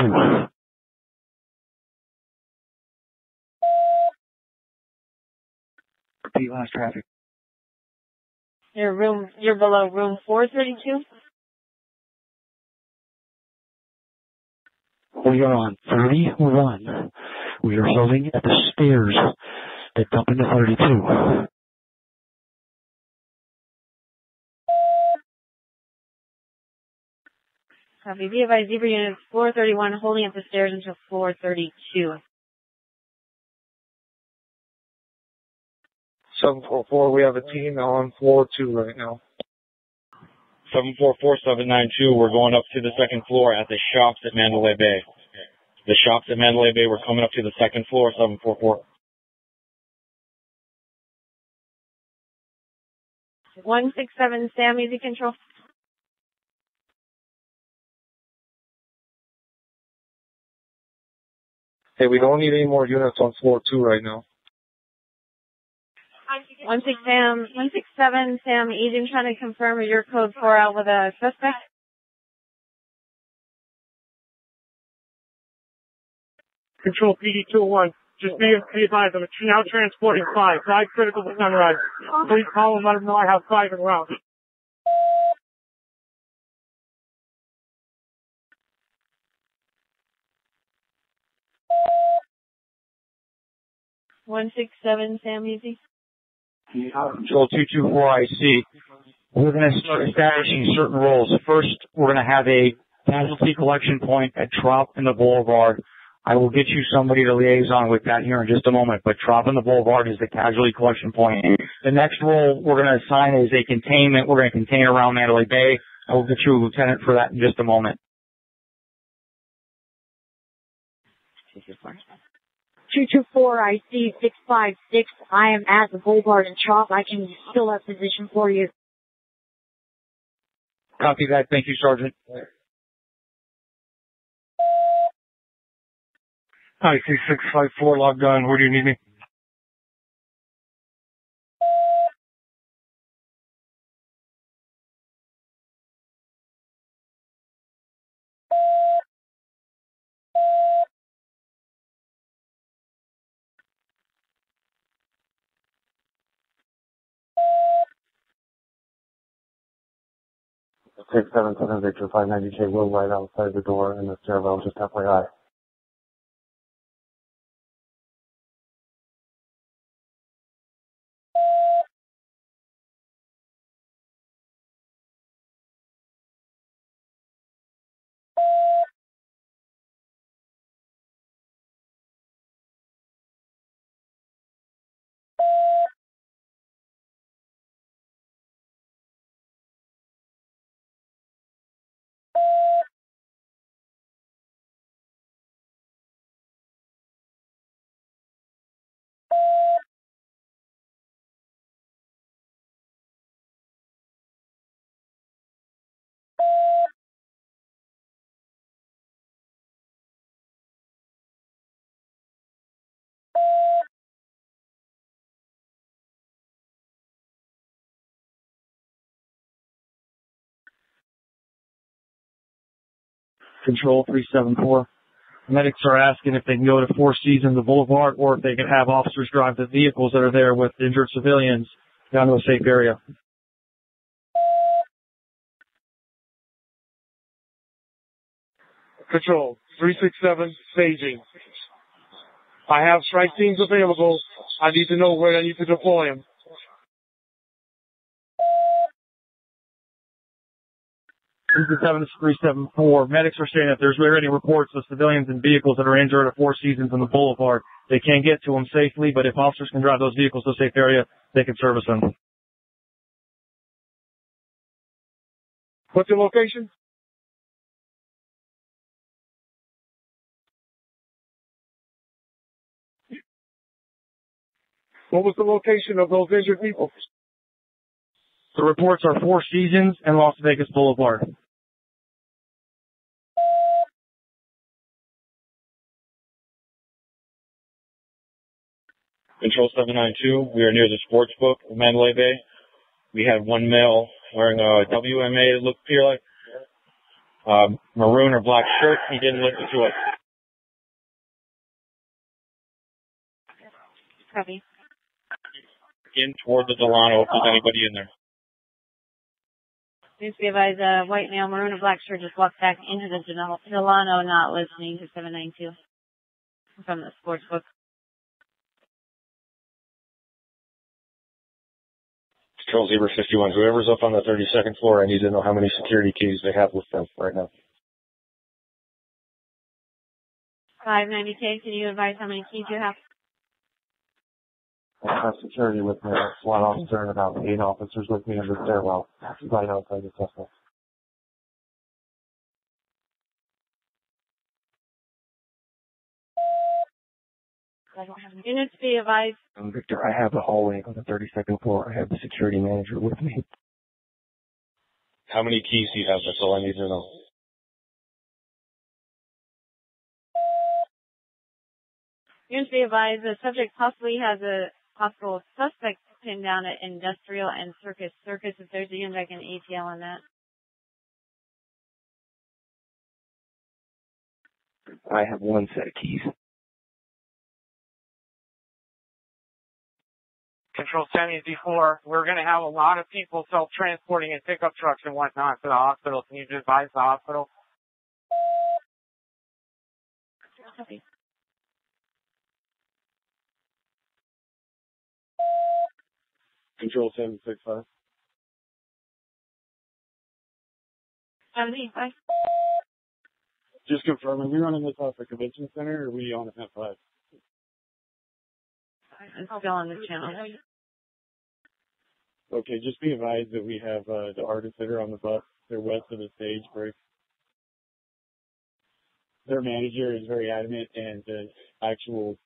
Repeat last traffic. You're below room 432? We are on 31. We are holding at the stairs that dump into 32. Copy. Be advised, Zebra unit 431, holding up the stairs until 432. 744, we have a team on floor 2 right now. 744, 792, we're going up to the second floor at the shops at Mandalay Bay. The shops at Mandalay Bay were coming up to the second floor, 744. One 6-7, Sam, easy control. Hey, we don't need any more units on floor 2 right now. 167 Sam, Eden trying to confirm your code 4 out with a suspect. Control PD-201. Just be advised, I'm now transporting 5. 5 critical to Sunrise. Please call and let them know I have 5 in route. One 6-7 Sam, easy. Control 224 IC. We're going to start establishing certain roles. First, we're going to have a casualty collection point at Trop and the Boulevard. I will get you somebody to liaison with that here in just a moment, but Trop and the Boulevard is the casualty collection point. The next role we're going to assign is a containment. We're going to contain around Mandalay Bay. I will get you a lieutenant for that in just a moment. 224 IC 656. I am at the Boulevard and Trop. I can fill that position for you. Copy that. Thank you, Sergeant. IC 654 logged on. Where do you need me? Take 7-7 Victor 590K will light outside the door in the stairwell, just FYI. Control 374. Medics are asking if they can go to Four Seasons, the Boulevard, or if they can have officers drive the vehicles that are there with injured civilians down to a safe area. Control 367, staging. I have strike teams available. I need to know where I need to deploy them. This is 7374. Medics are saying that there's already reports of civilians and vehicles that are injured at Four Seasons on the Boulevard. They can't get to them safely, but if officers can drive those vehicles to a safe area, they can service them. What's your location? What was the location of those injured people? The reports are Four Seasons and Las Vegas Boulevard. Control 792, we are near the sports book of Mandalay Bay. We have one male wearing a WMA, it looked to like maroon or black shirt. He didn't listen to us. Copy. In toward the Delano, if there's anybody in there. Please be advised, white male, maroon and black shirt just walked back into the Delano, not listening to 792 from the sports book. Control Zebra 51, whoever's up on the 32nd floor, I need to know how many security keys they have with them right now. 590K, can you advise how many keys you have? I have security with me, a SWAT officer, and about 8 officers with me in the stairwell, right outside the suspect. don't have units to be advised. Victor, I have the hallway on the 32nd floor. I have the security manager with me. How many keys do you have? That's all I need to know. Units be advised, the subject possibly has a possible suspect pinned down at Industrial and Circus Circus. If there's a unit, I can ATL on that. I have one set of keys. Control 74, we're going to have a lot of people self-transporting in pickup trucks and whatnot to the hospital. Can you just advise the hospital? Okay. Control 765. 785. Just confirm, are we running this off the convention center or are we on F5? I'm still on the channel. Okay, just be advised that we have the artists that are on the bus. They're west of the stage break. Their manager is very adamant, and the actual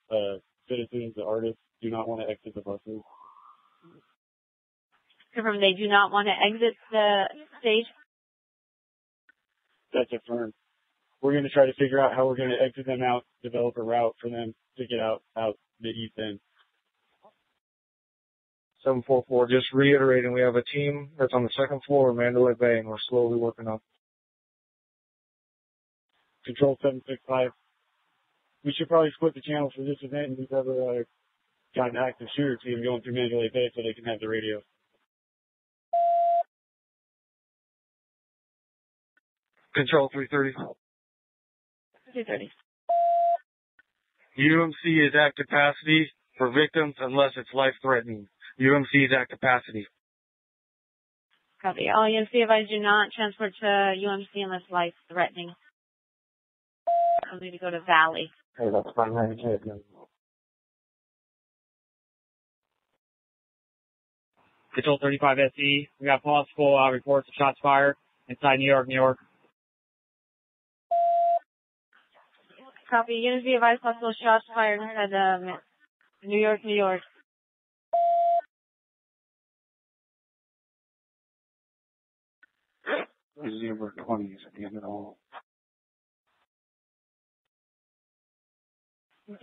citizens, the artists, do not want to exit the buses. Confirm they do not want to exit the stage? That's affirmed. We're going to try to figure out how we're going to exit them out, develop a route for them to get out the east end. 744, just reiterating, we have a team that's on the second floor of Mandalay Bay, and we're slowly working up. Control 765. We should probably split the channel for this event, and we've ever got an active shooter team going through Mandalay Bay so they can have the radio. Control 330. 330. UMC is at capacity for victims unless it's life-threatening. UMC is at capacity. Copy. All UMC advised, do not transport to UMC unless life-threatening. I'll need to go to Valley. Hey, that's fine. Control 35 SE. We got possible reports of shots fired inside New York, New York. Copy. Units be advised, possible shots fired at New York, New York. There's 020s at the end of the hall.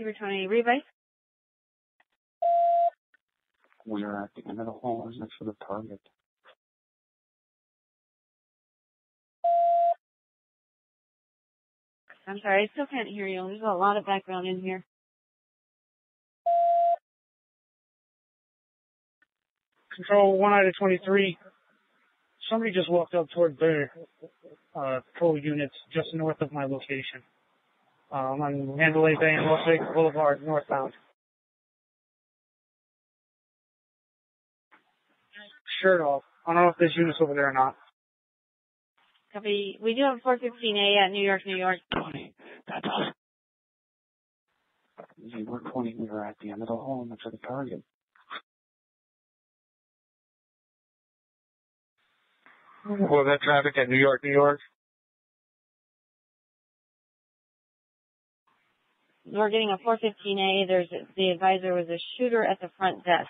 020, revive. We are at the end of the hall, isn't it, for the target? I'm sorry, I still can't hear you. There's a lot of background in here. Control 1 out of 23. Somebody just walked up toward their patrol units just north of my location. On Mandalay Bay and Las Vegas Boulevard, northbound. Shirt off. I don't know if this unit's over there or not. Copy. We do have 415A at New York, New York. 20. That's us. 020, we were at the end of the hall and that's at the target. Well, that traffic at New York, New York? We're getting a 415A. There's the advisor was a shooter at the front desk.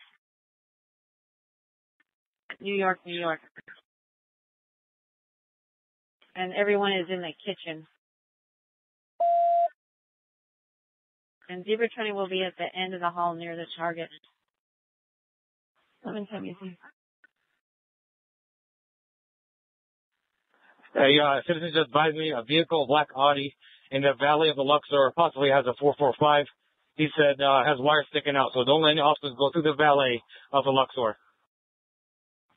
New York, New York. And everyone is in the kitchen. And Zebra 20 will be at the end of the hall near the target. 1170. Hey, citizens advise me a vehicle, black Audi, in the Valley of the Luxor possibly has a 445. He said has wires sticking out, so don't let any officers go through the Valley of the Luxor.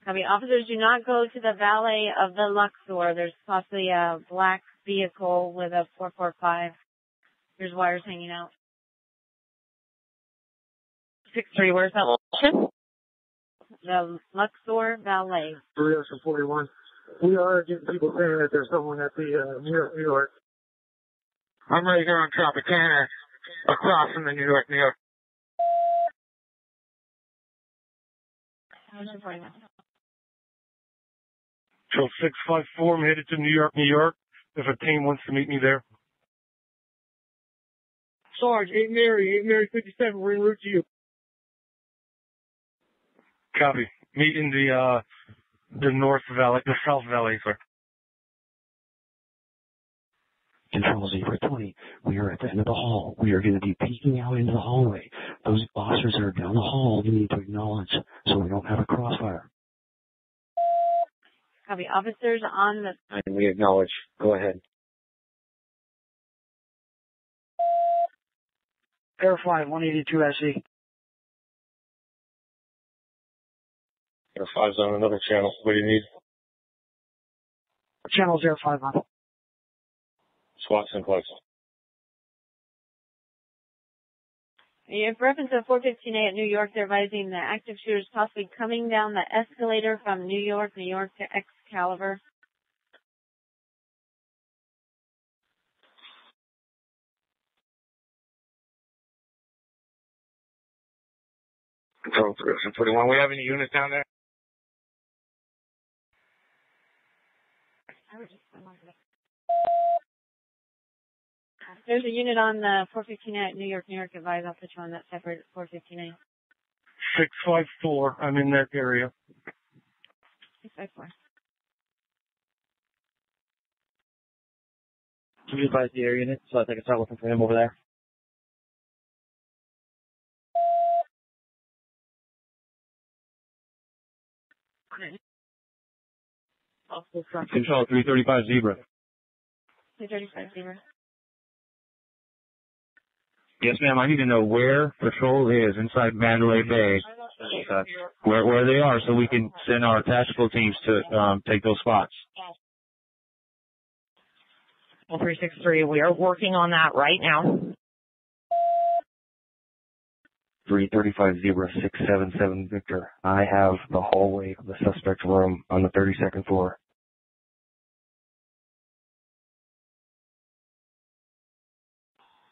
I mean, officers, do not go to the Valley of the Luxor. There's possibly a black vehicle with a 445. There's wires hanging out. 63, where's that location? The Luxor Valley. 341. We are getting people saying that there's someone at the New York, New York. I'm right here on Tropicana, across from the New York, New York. So 654, I'm headed to New York, New York, if a team wants to meet me there. Sarge, 8 Mary 57, we're en route to you. Copy. Meet in the North Valley, the South Valley, sir. Control Zebra 20, we are at the end of the hall. We are going to be peeking out into the hallway. Those officers that are down the hall, you need to acknowledge so we don't have a crossfire. Copy. Officers on the... And we acknowledge. Go ahead. Air Flight 182 SE. Air 5's on another channel. What do you need? Channel's Air 5 on. SWAT's in place. You have reference to 415A at New York. They're advising the active shooters possibly coming down the escalator from New York to Excalibur. Control 321. We have any units down there? There's a unit on the 415A at New York. Advise, I'll put you on that separate 415A. 654. I'm in that area. 654. Can you advise the air unit so that I can start looking for him over there? Control 335 Zebra. 335 Zebra. Yes, ma'am. I need to know where patrol is inside Mandalay Bay, where they are, so we can send our tactical teams to take those spots. 1363. We are working on that right now. 335-0677 Victor. I have the hallway of the suspect room on the 32nd floor.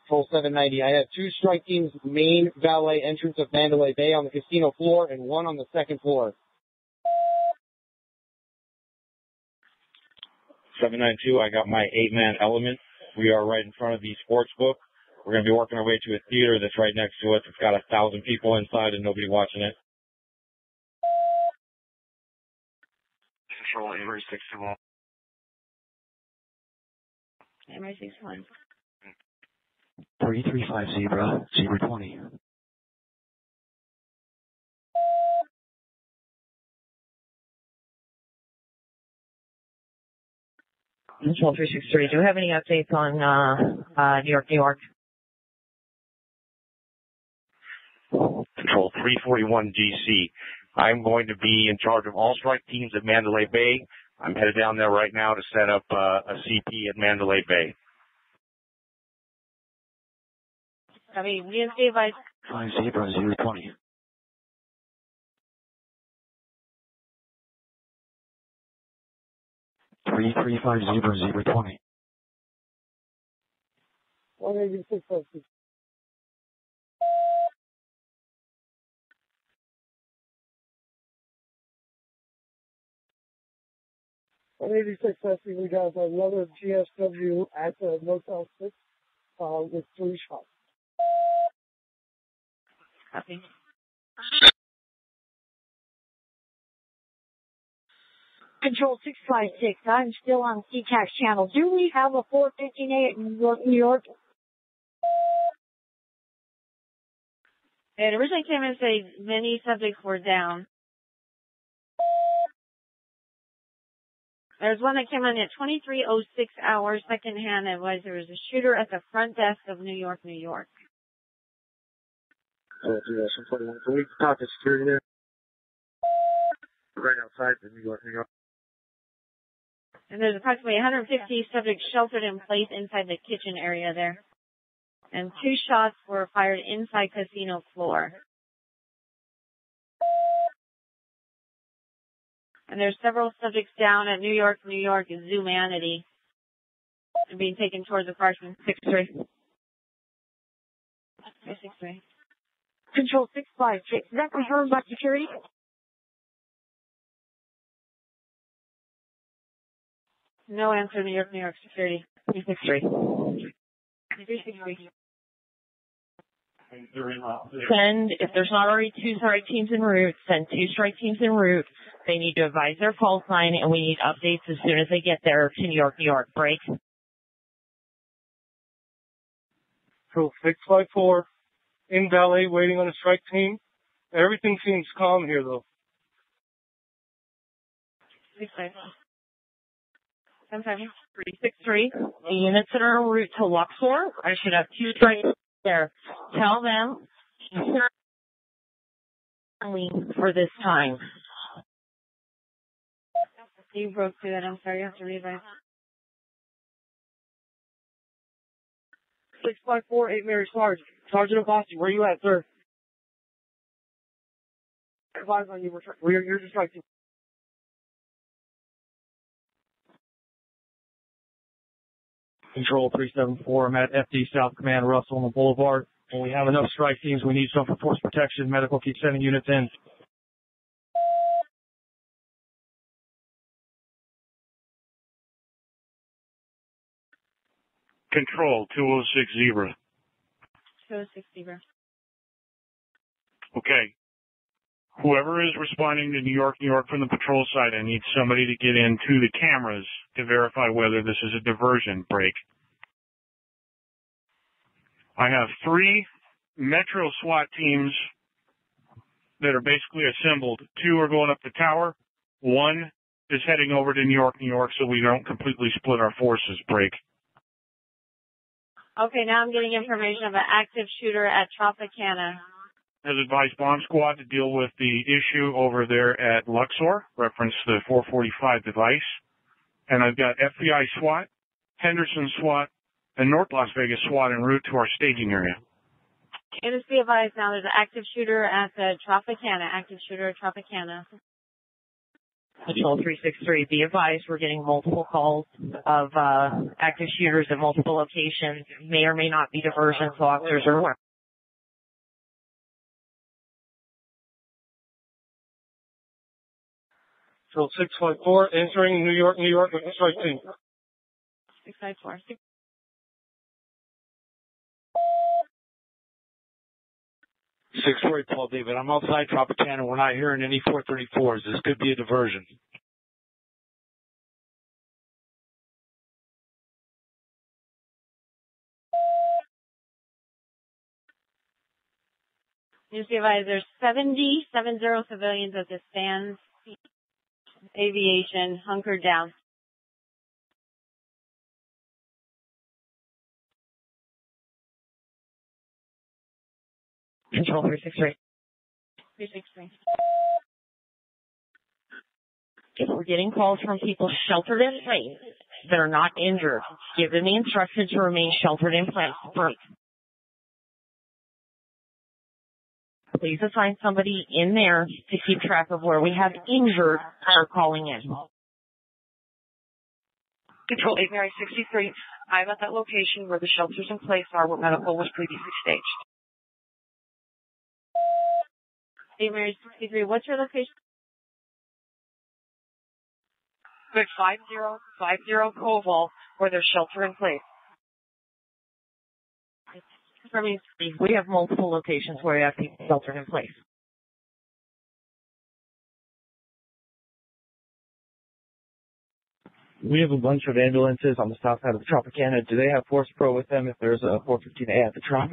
Control 790. I have two strike teams, main valet entrance of Mandalay Bay on the casino floor and one on the second floor. 792, I got my 8-man element. We are right in front of the sports book. We're going to be working our way to a theater that's right next to us. It's got 1,000 people inside and nobody watching it. Control Avery 61. Avery 61. 335 Zebra, Zebra 20. Control 363, do we have any updates on New York? Control 341 DC. I'm going to be in charge of all strike teams at Mandalay Bay. I'm headed down there right now to set up a CP at Mandalay Bay. I mean, we have Dave Ice. 5 Zebra 020. Three, 3 5 Zebra 020. 186. We got another GSW at the Motel 6 with 3 shots. Copy. Control 656, I'm still on CCAX channel. Do we have a 415A at New York? It originally came in to say many subjects were down. There's one that came in at 23:06 hours, secondhand. It was there was a shooter at the front desk of New York. Can we talk to security there? Right outside the New York. And there's approximately 150 subjects sheltered in place inside the kitchen area there. And 2 shots were fired inside casino floor. And there's several subjects down at New York, Zoomanity, and being taken towards the apartment 63. 63. Control 656. Is that confirmed by security? No answer. New York security. 363. 363. Send, if there's not already two strike teams en route, send two strike teams en route. They need to advise their call sign, and we need updates as soon as they get there to New York, New York. Break. So 654 in Valley, waiting on a strike team. Everything seems calm here, though. 363. The units that are en route to Luxor, I should have two strike teams there. Tell them for this time. You broke through that. I'm sorry. You have to revise. 654, 8 Mary Sarge. Sergeant Abbasi, where you at, sir? Advise on you. You're just like. Control 374, I'm at FD South Command, Russell on the Boulevard. When we have enough strike teams, we need some for force protection. Medical, keep sending units in. Control 206 Zebra. 206 Zebra. Okay. Whoever is responding to New York, New York from the patrol side, I need somebody to get into the cameras to verify whether this is a diversion break. I have three Metro SWAT teams that are basically assembled. Two are going up the tower. One is heading over to New York, New York, so we don't completely split our forces break. Okay, now I'm getting information of an active shooter at Tropicana. Has advised bomb squad to deal with the issue over there at Luxor, reference the 445 device. And I've got FBI SWAT, Henderson SWAT, and North Las Vegas SWAT en route to our staging area. Units be advised now there's an active shooter at the Tropicana, active shooter at Tropicana. Control 363, be advised we're getting multiple calls of active shooters at multiple locations. May or may not be diversions, officers are aware. So 654, entering New York, New York, with the strike team. 654. Paul David. I'm outside Tropicana. We're not hearing any 434s. This could be a diversion. News advisor, there's 70 civilians at the stands. Aviation, hunkered down. Control 363. 363. If we're getting calls from people sheltered in place that are not injured, give them the instruction to remain sheltered in place. Break. Please assign somebody in there to keep track of where we have injured or calling in. Control 8 Mary 63. I'm at that location where the shelters in place are where medical was previously staged. 8 Mary 63, what's your location? 5050 Koval, where there's shelter in place. We have multiple locations where we have people sheltered in place. We have a bunch of ambulances on the south side of Tropicana. Do they have Force Pro with them if there's a 415A at the Trop?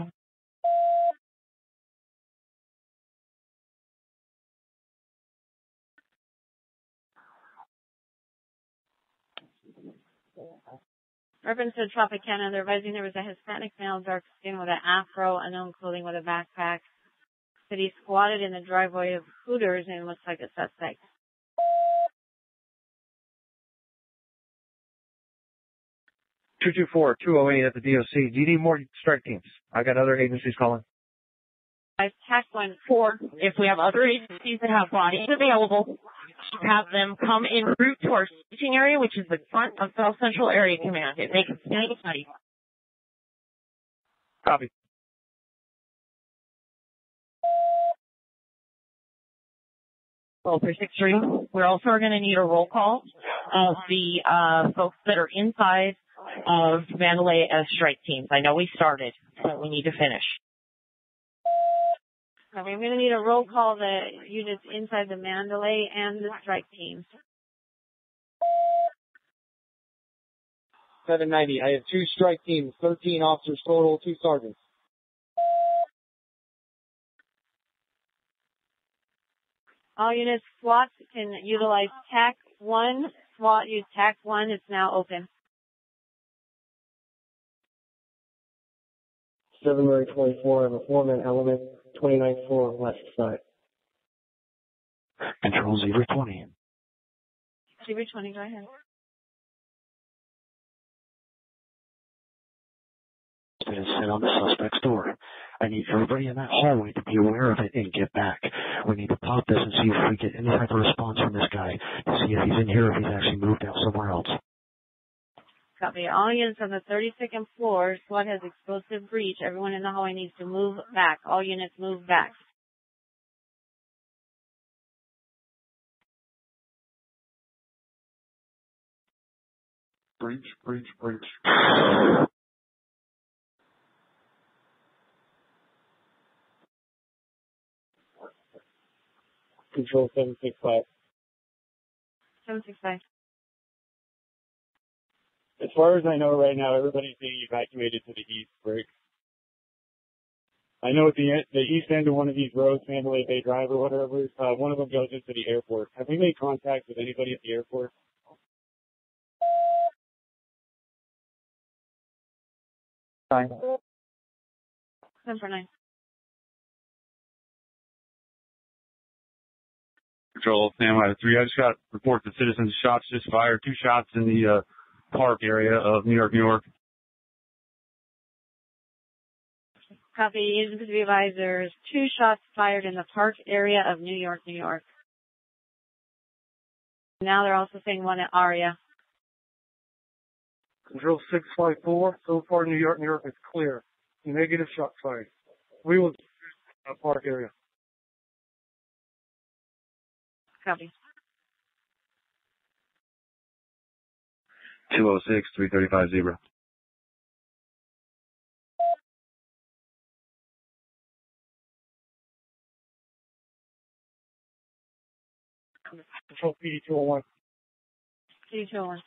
Urban said Tropicana, they're advising there was a Hispanic male, dark skin with an afro, unknown clothing with a backpack. Said he squatted in the driveway of Hooters and looks like a suspect. Two 224-208 at the DOC. Do you need more strike teams? I got other agencies calling. I've tacked 1-4. If we have other agencies that have bodies available, have them come en route to our staging area, which is the front of South Central Area Command. It makes sense. Copy. Well, 363, we're also going to need a roll call of the folks that are inside of Mandalay as strike teams. I know we started, but we need to finish. We're going to need a roll call the units inside the Mandalay and the strike team. 790. I have two strike teams, 13 officers total, 2 sergeants. All units, SWAT can utilize TAC 1. SWAT use TAC 1. It's now open. 724. I have a four-man element, 29-4 left side. Control 020. 020, go ahead. That is set on the suspect's door. I need everybody in that hallway to be aware of it and get back. We need to pop this and see if we get any type of response from this guy to see if he's in here or if he's actually moved out somewhere else. Copy. All units on the 32nd floor, SWAT has explosive breach. Everyone in the hallway needs to move back. All units move back. Breach, breach, breach. Control 765. 765. As far as I know right now, everybody's being evacuated to the east bridge. I know at the east end of one of these roads, Mandalay Bay Drive or whatever, one of them goes into the airport. Have we made contact with anybody at the airport? Fine. 749. Control, standby 3. I just got report that citizens shots just fired. 2 shots in the park area of New York, New York. Copy. Using the advisors. 2 shots fired in the park area of New York, New York. Now they're also saying 1 at ARIA. Control 654. So far, New York, New York is clear. Negative shot fired. We will park area. Copy. 206, 335, zebra. Control PD 201. PD 201.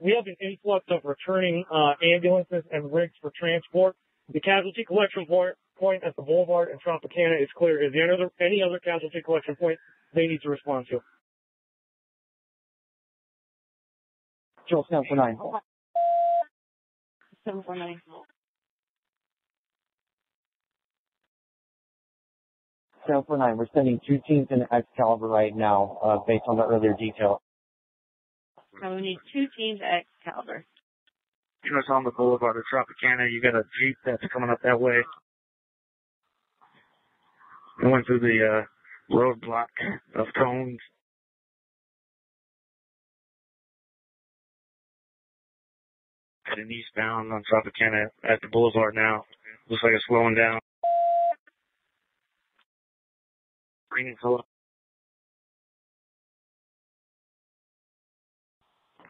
We have an influx of returning ambulances and rigs for transport. The casualty collection point at the Boulevard and Tropicana is clear. Is there any other casualty collection point they need to respond to? Joel, 749. 749. We're sending 2 teams in Excalibur right now, based on the earlier detail. So we need 2 teams at Excalibur. You know, on the Boulevard of Tropicana. You got a Jeep that's coming up that way. Going through the roadblock of cones. Heading eastbound on Tropicana at the Boulevard now. Looks like it's slowing down. Green color.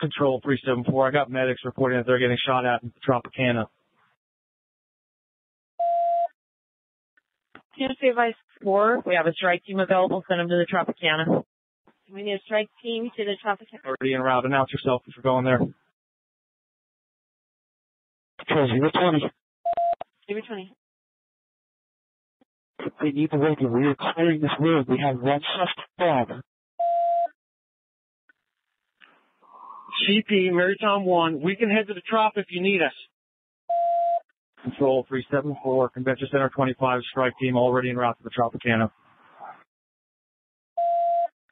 Control 374. I got medics reporting that they're getting shot at in Tropicana. Tennessee Vice 4, we have a strike team available. Send them to the Tropicana. We need a strike team to the Tropicana. Already en route. Announce yourself if you're going there. Control 020. 020. We need the radio. We are clearing this road. We have 1 suspect. CP, Maritime 1, we can head to the Trop if you need us. Control 374, Convention Center 25, strike team already en route to the Tropicana.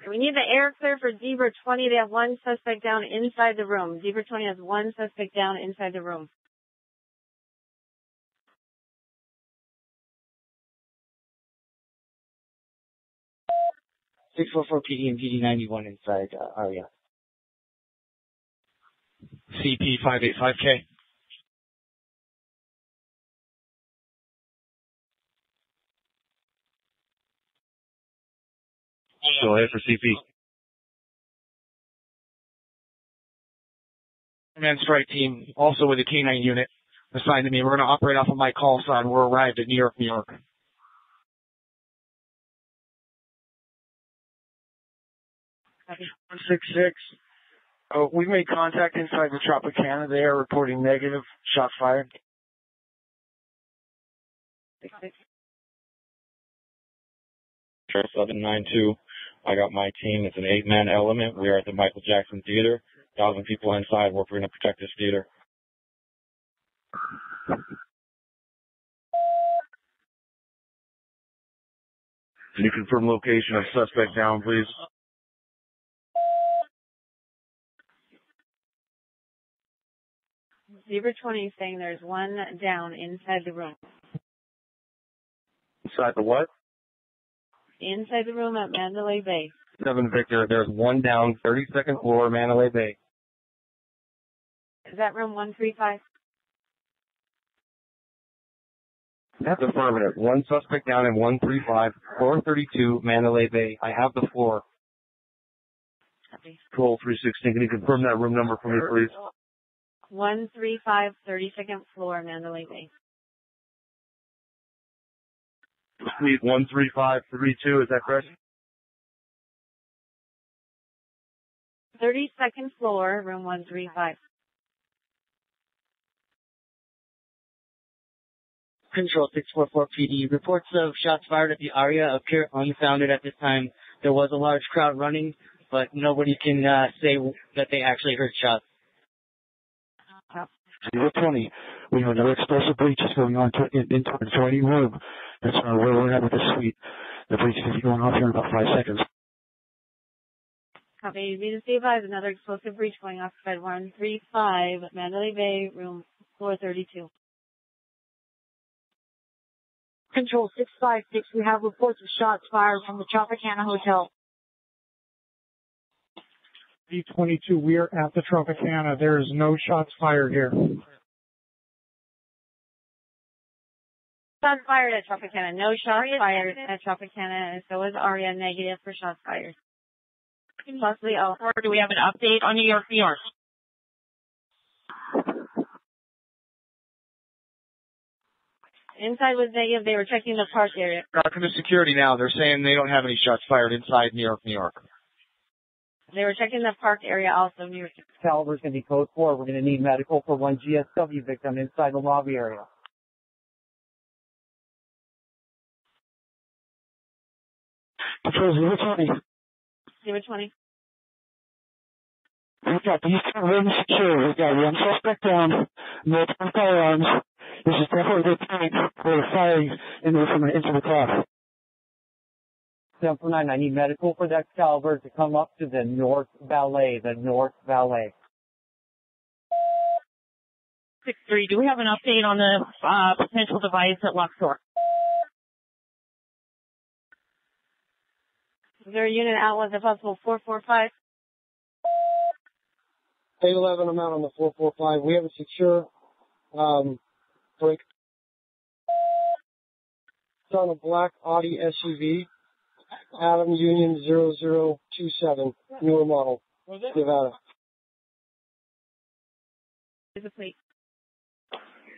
We need the air clear for Zebra 20. They have 1 suspect down inside the room. Zebra 20 has 1 suspect down inside the room. Six 44 PD and PD 91 inside ARIA. CP 585K. Go ahead for CP. Man strike team, also with a K-9 unit assigned to me. We're going to operate off of my call sign. We're arrived at New York, New York. 166. We made contact inside the Tropicana. They are reporting negative. Shot fired. Sure, 792. I got my team. It's an 8-man element. We are at the Michael Jackson Theater. 1,000 people inside. We're going to protect this theater. Can you confirm location of suspect down, please? Zebra 20 is saying there's one down inside the room. Inside the what? Inside the room at Mandalay Bay. 7 Victor, there's one down, 32nd floor, Mandalay Bay. Is that room 135? That's affirmative. One suspect down in 135, 432, Mandalay Bay. I have the floor. Control 316, can you confirm that room number for me, please? 135, 32nd floor, Mandalay Bay. Suite 13532, is that correct? 32nd floor, room 135. Control 644 PD. Reports of shots fired at the ARIA appear unfounded at this time. There was a large crowd running, but nobody can say that they actually heard shots. 020, we have another explosive breach that's going on into an adjoining room. That's where we're at with the suite. The breach is going off here in about 5 seconds. Copy. Be just advised, another explosive breach going off at 135 Mandalay Bay, room 432. Control 656, we have reports of shots fired from the Tropicana Hotel. D22, we are at the Tropicana. There is no shots fired here. Shots fired at Tropicana. No shots fired at Tropicana. So is ARIA negative for shots fired. Leslie L4, do we have an update on New York, New York? Inside was negative. They were checking the park area. Come to security now. They're saying they don't have any shots fired inside New York, New York. They were checking the park area also. New York. Excalibur's going to be code 4. We're going to need medical for one GSW victim inside the lobby area. Control 020. 020. We've got these two rooms secure. We've got one suspect down, multiple firearms. This is definitely the point where the firing into the crowd. 749, I need medical for the Excalibur to come up to the North Valley, the North Valley. 63, do we have an update on the potential device at Luxor? Is there a unit out with the possible 445? 811, I'm out on the 445. We have a secure break. It's on a black Audi SUV. Adam Union 0027, newer model, Nevada. There's a plate.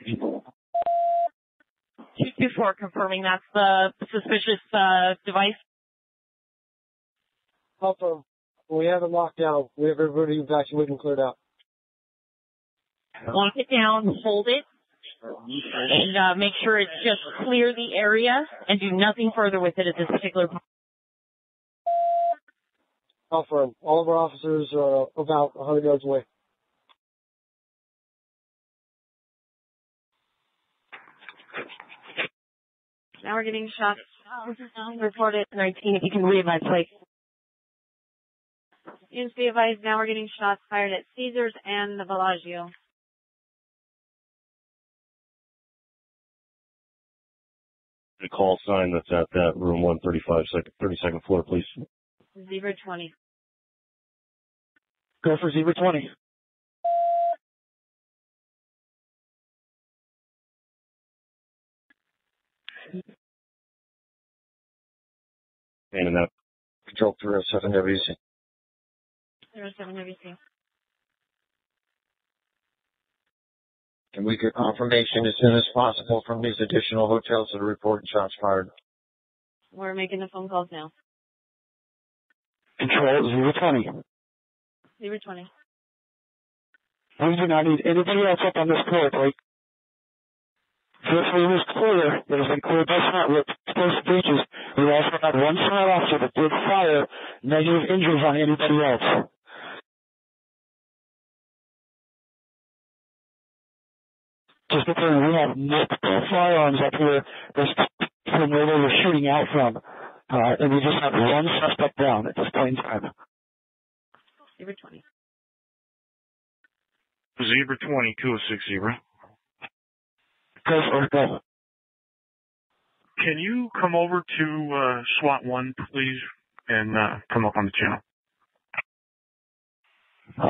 224, confirming that's the suspicious device. Helper, we have it locked down. We have everybody evacuated and cleared out. Lock it down, hold it, and make sure it's just clear the area and do nothing further with it at this particular point. All of our officers are about 100 yards away. Now we're getting shots reported 19, if you can re-advise, please. You can be advised, now we're getting shots fired at Caesars and the Bellagio. The call sign that's at that room 135, 32nd floor, please. Zebra 20. Go for Zebra 20. And control 307 WC. 307 WC. Can we get confirmation as soon as possible from these additional hotels that are reporting shots fired? We're making the phone calls now. control 020. 020. We do not need anybody else up on this clear break. First we was clear, that has been cleared by SWAT with explosive breaches. We also had one SWAT officer that did fire negative injuries on anybody else. Just because we have multiple firearms up here, there's from where they were shooting out from. And we just have one suspect down at this point in time. Zebra 20. Zebra 20, 206 Zebra. Go. Can you come over to SWAT 1, please, and come up on the channel?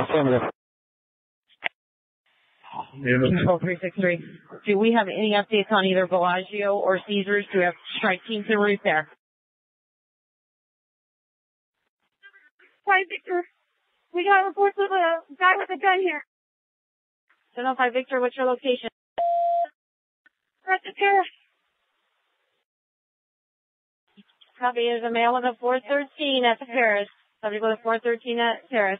Affirmative. 12363. Do we have any updates on either Bellagio or Caesars? Do we have strike teams in route there? Hi, Victor. We got reports of a guy with a gun here. 705 Victor, what's your location? We're at the Paris. Copy. There's a male with a 413 at the Paris. Somebody with a 413 at Paris.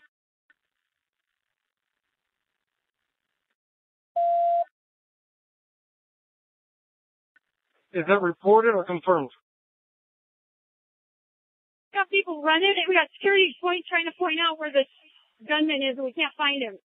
Is that reported or confirmed? Got people running, and we got security points trying to point out where this gunman is, and we can't find him.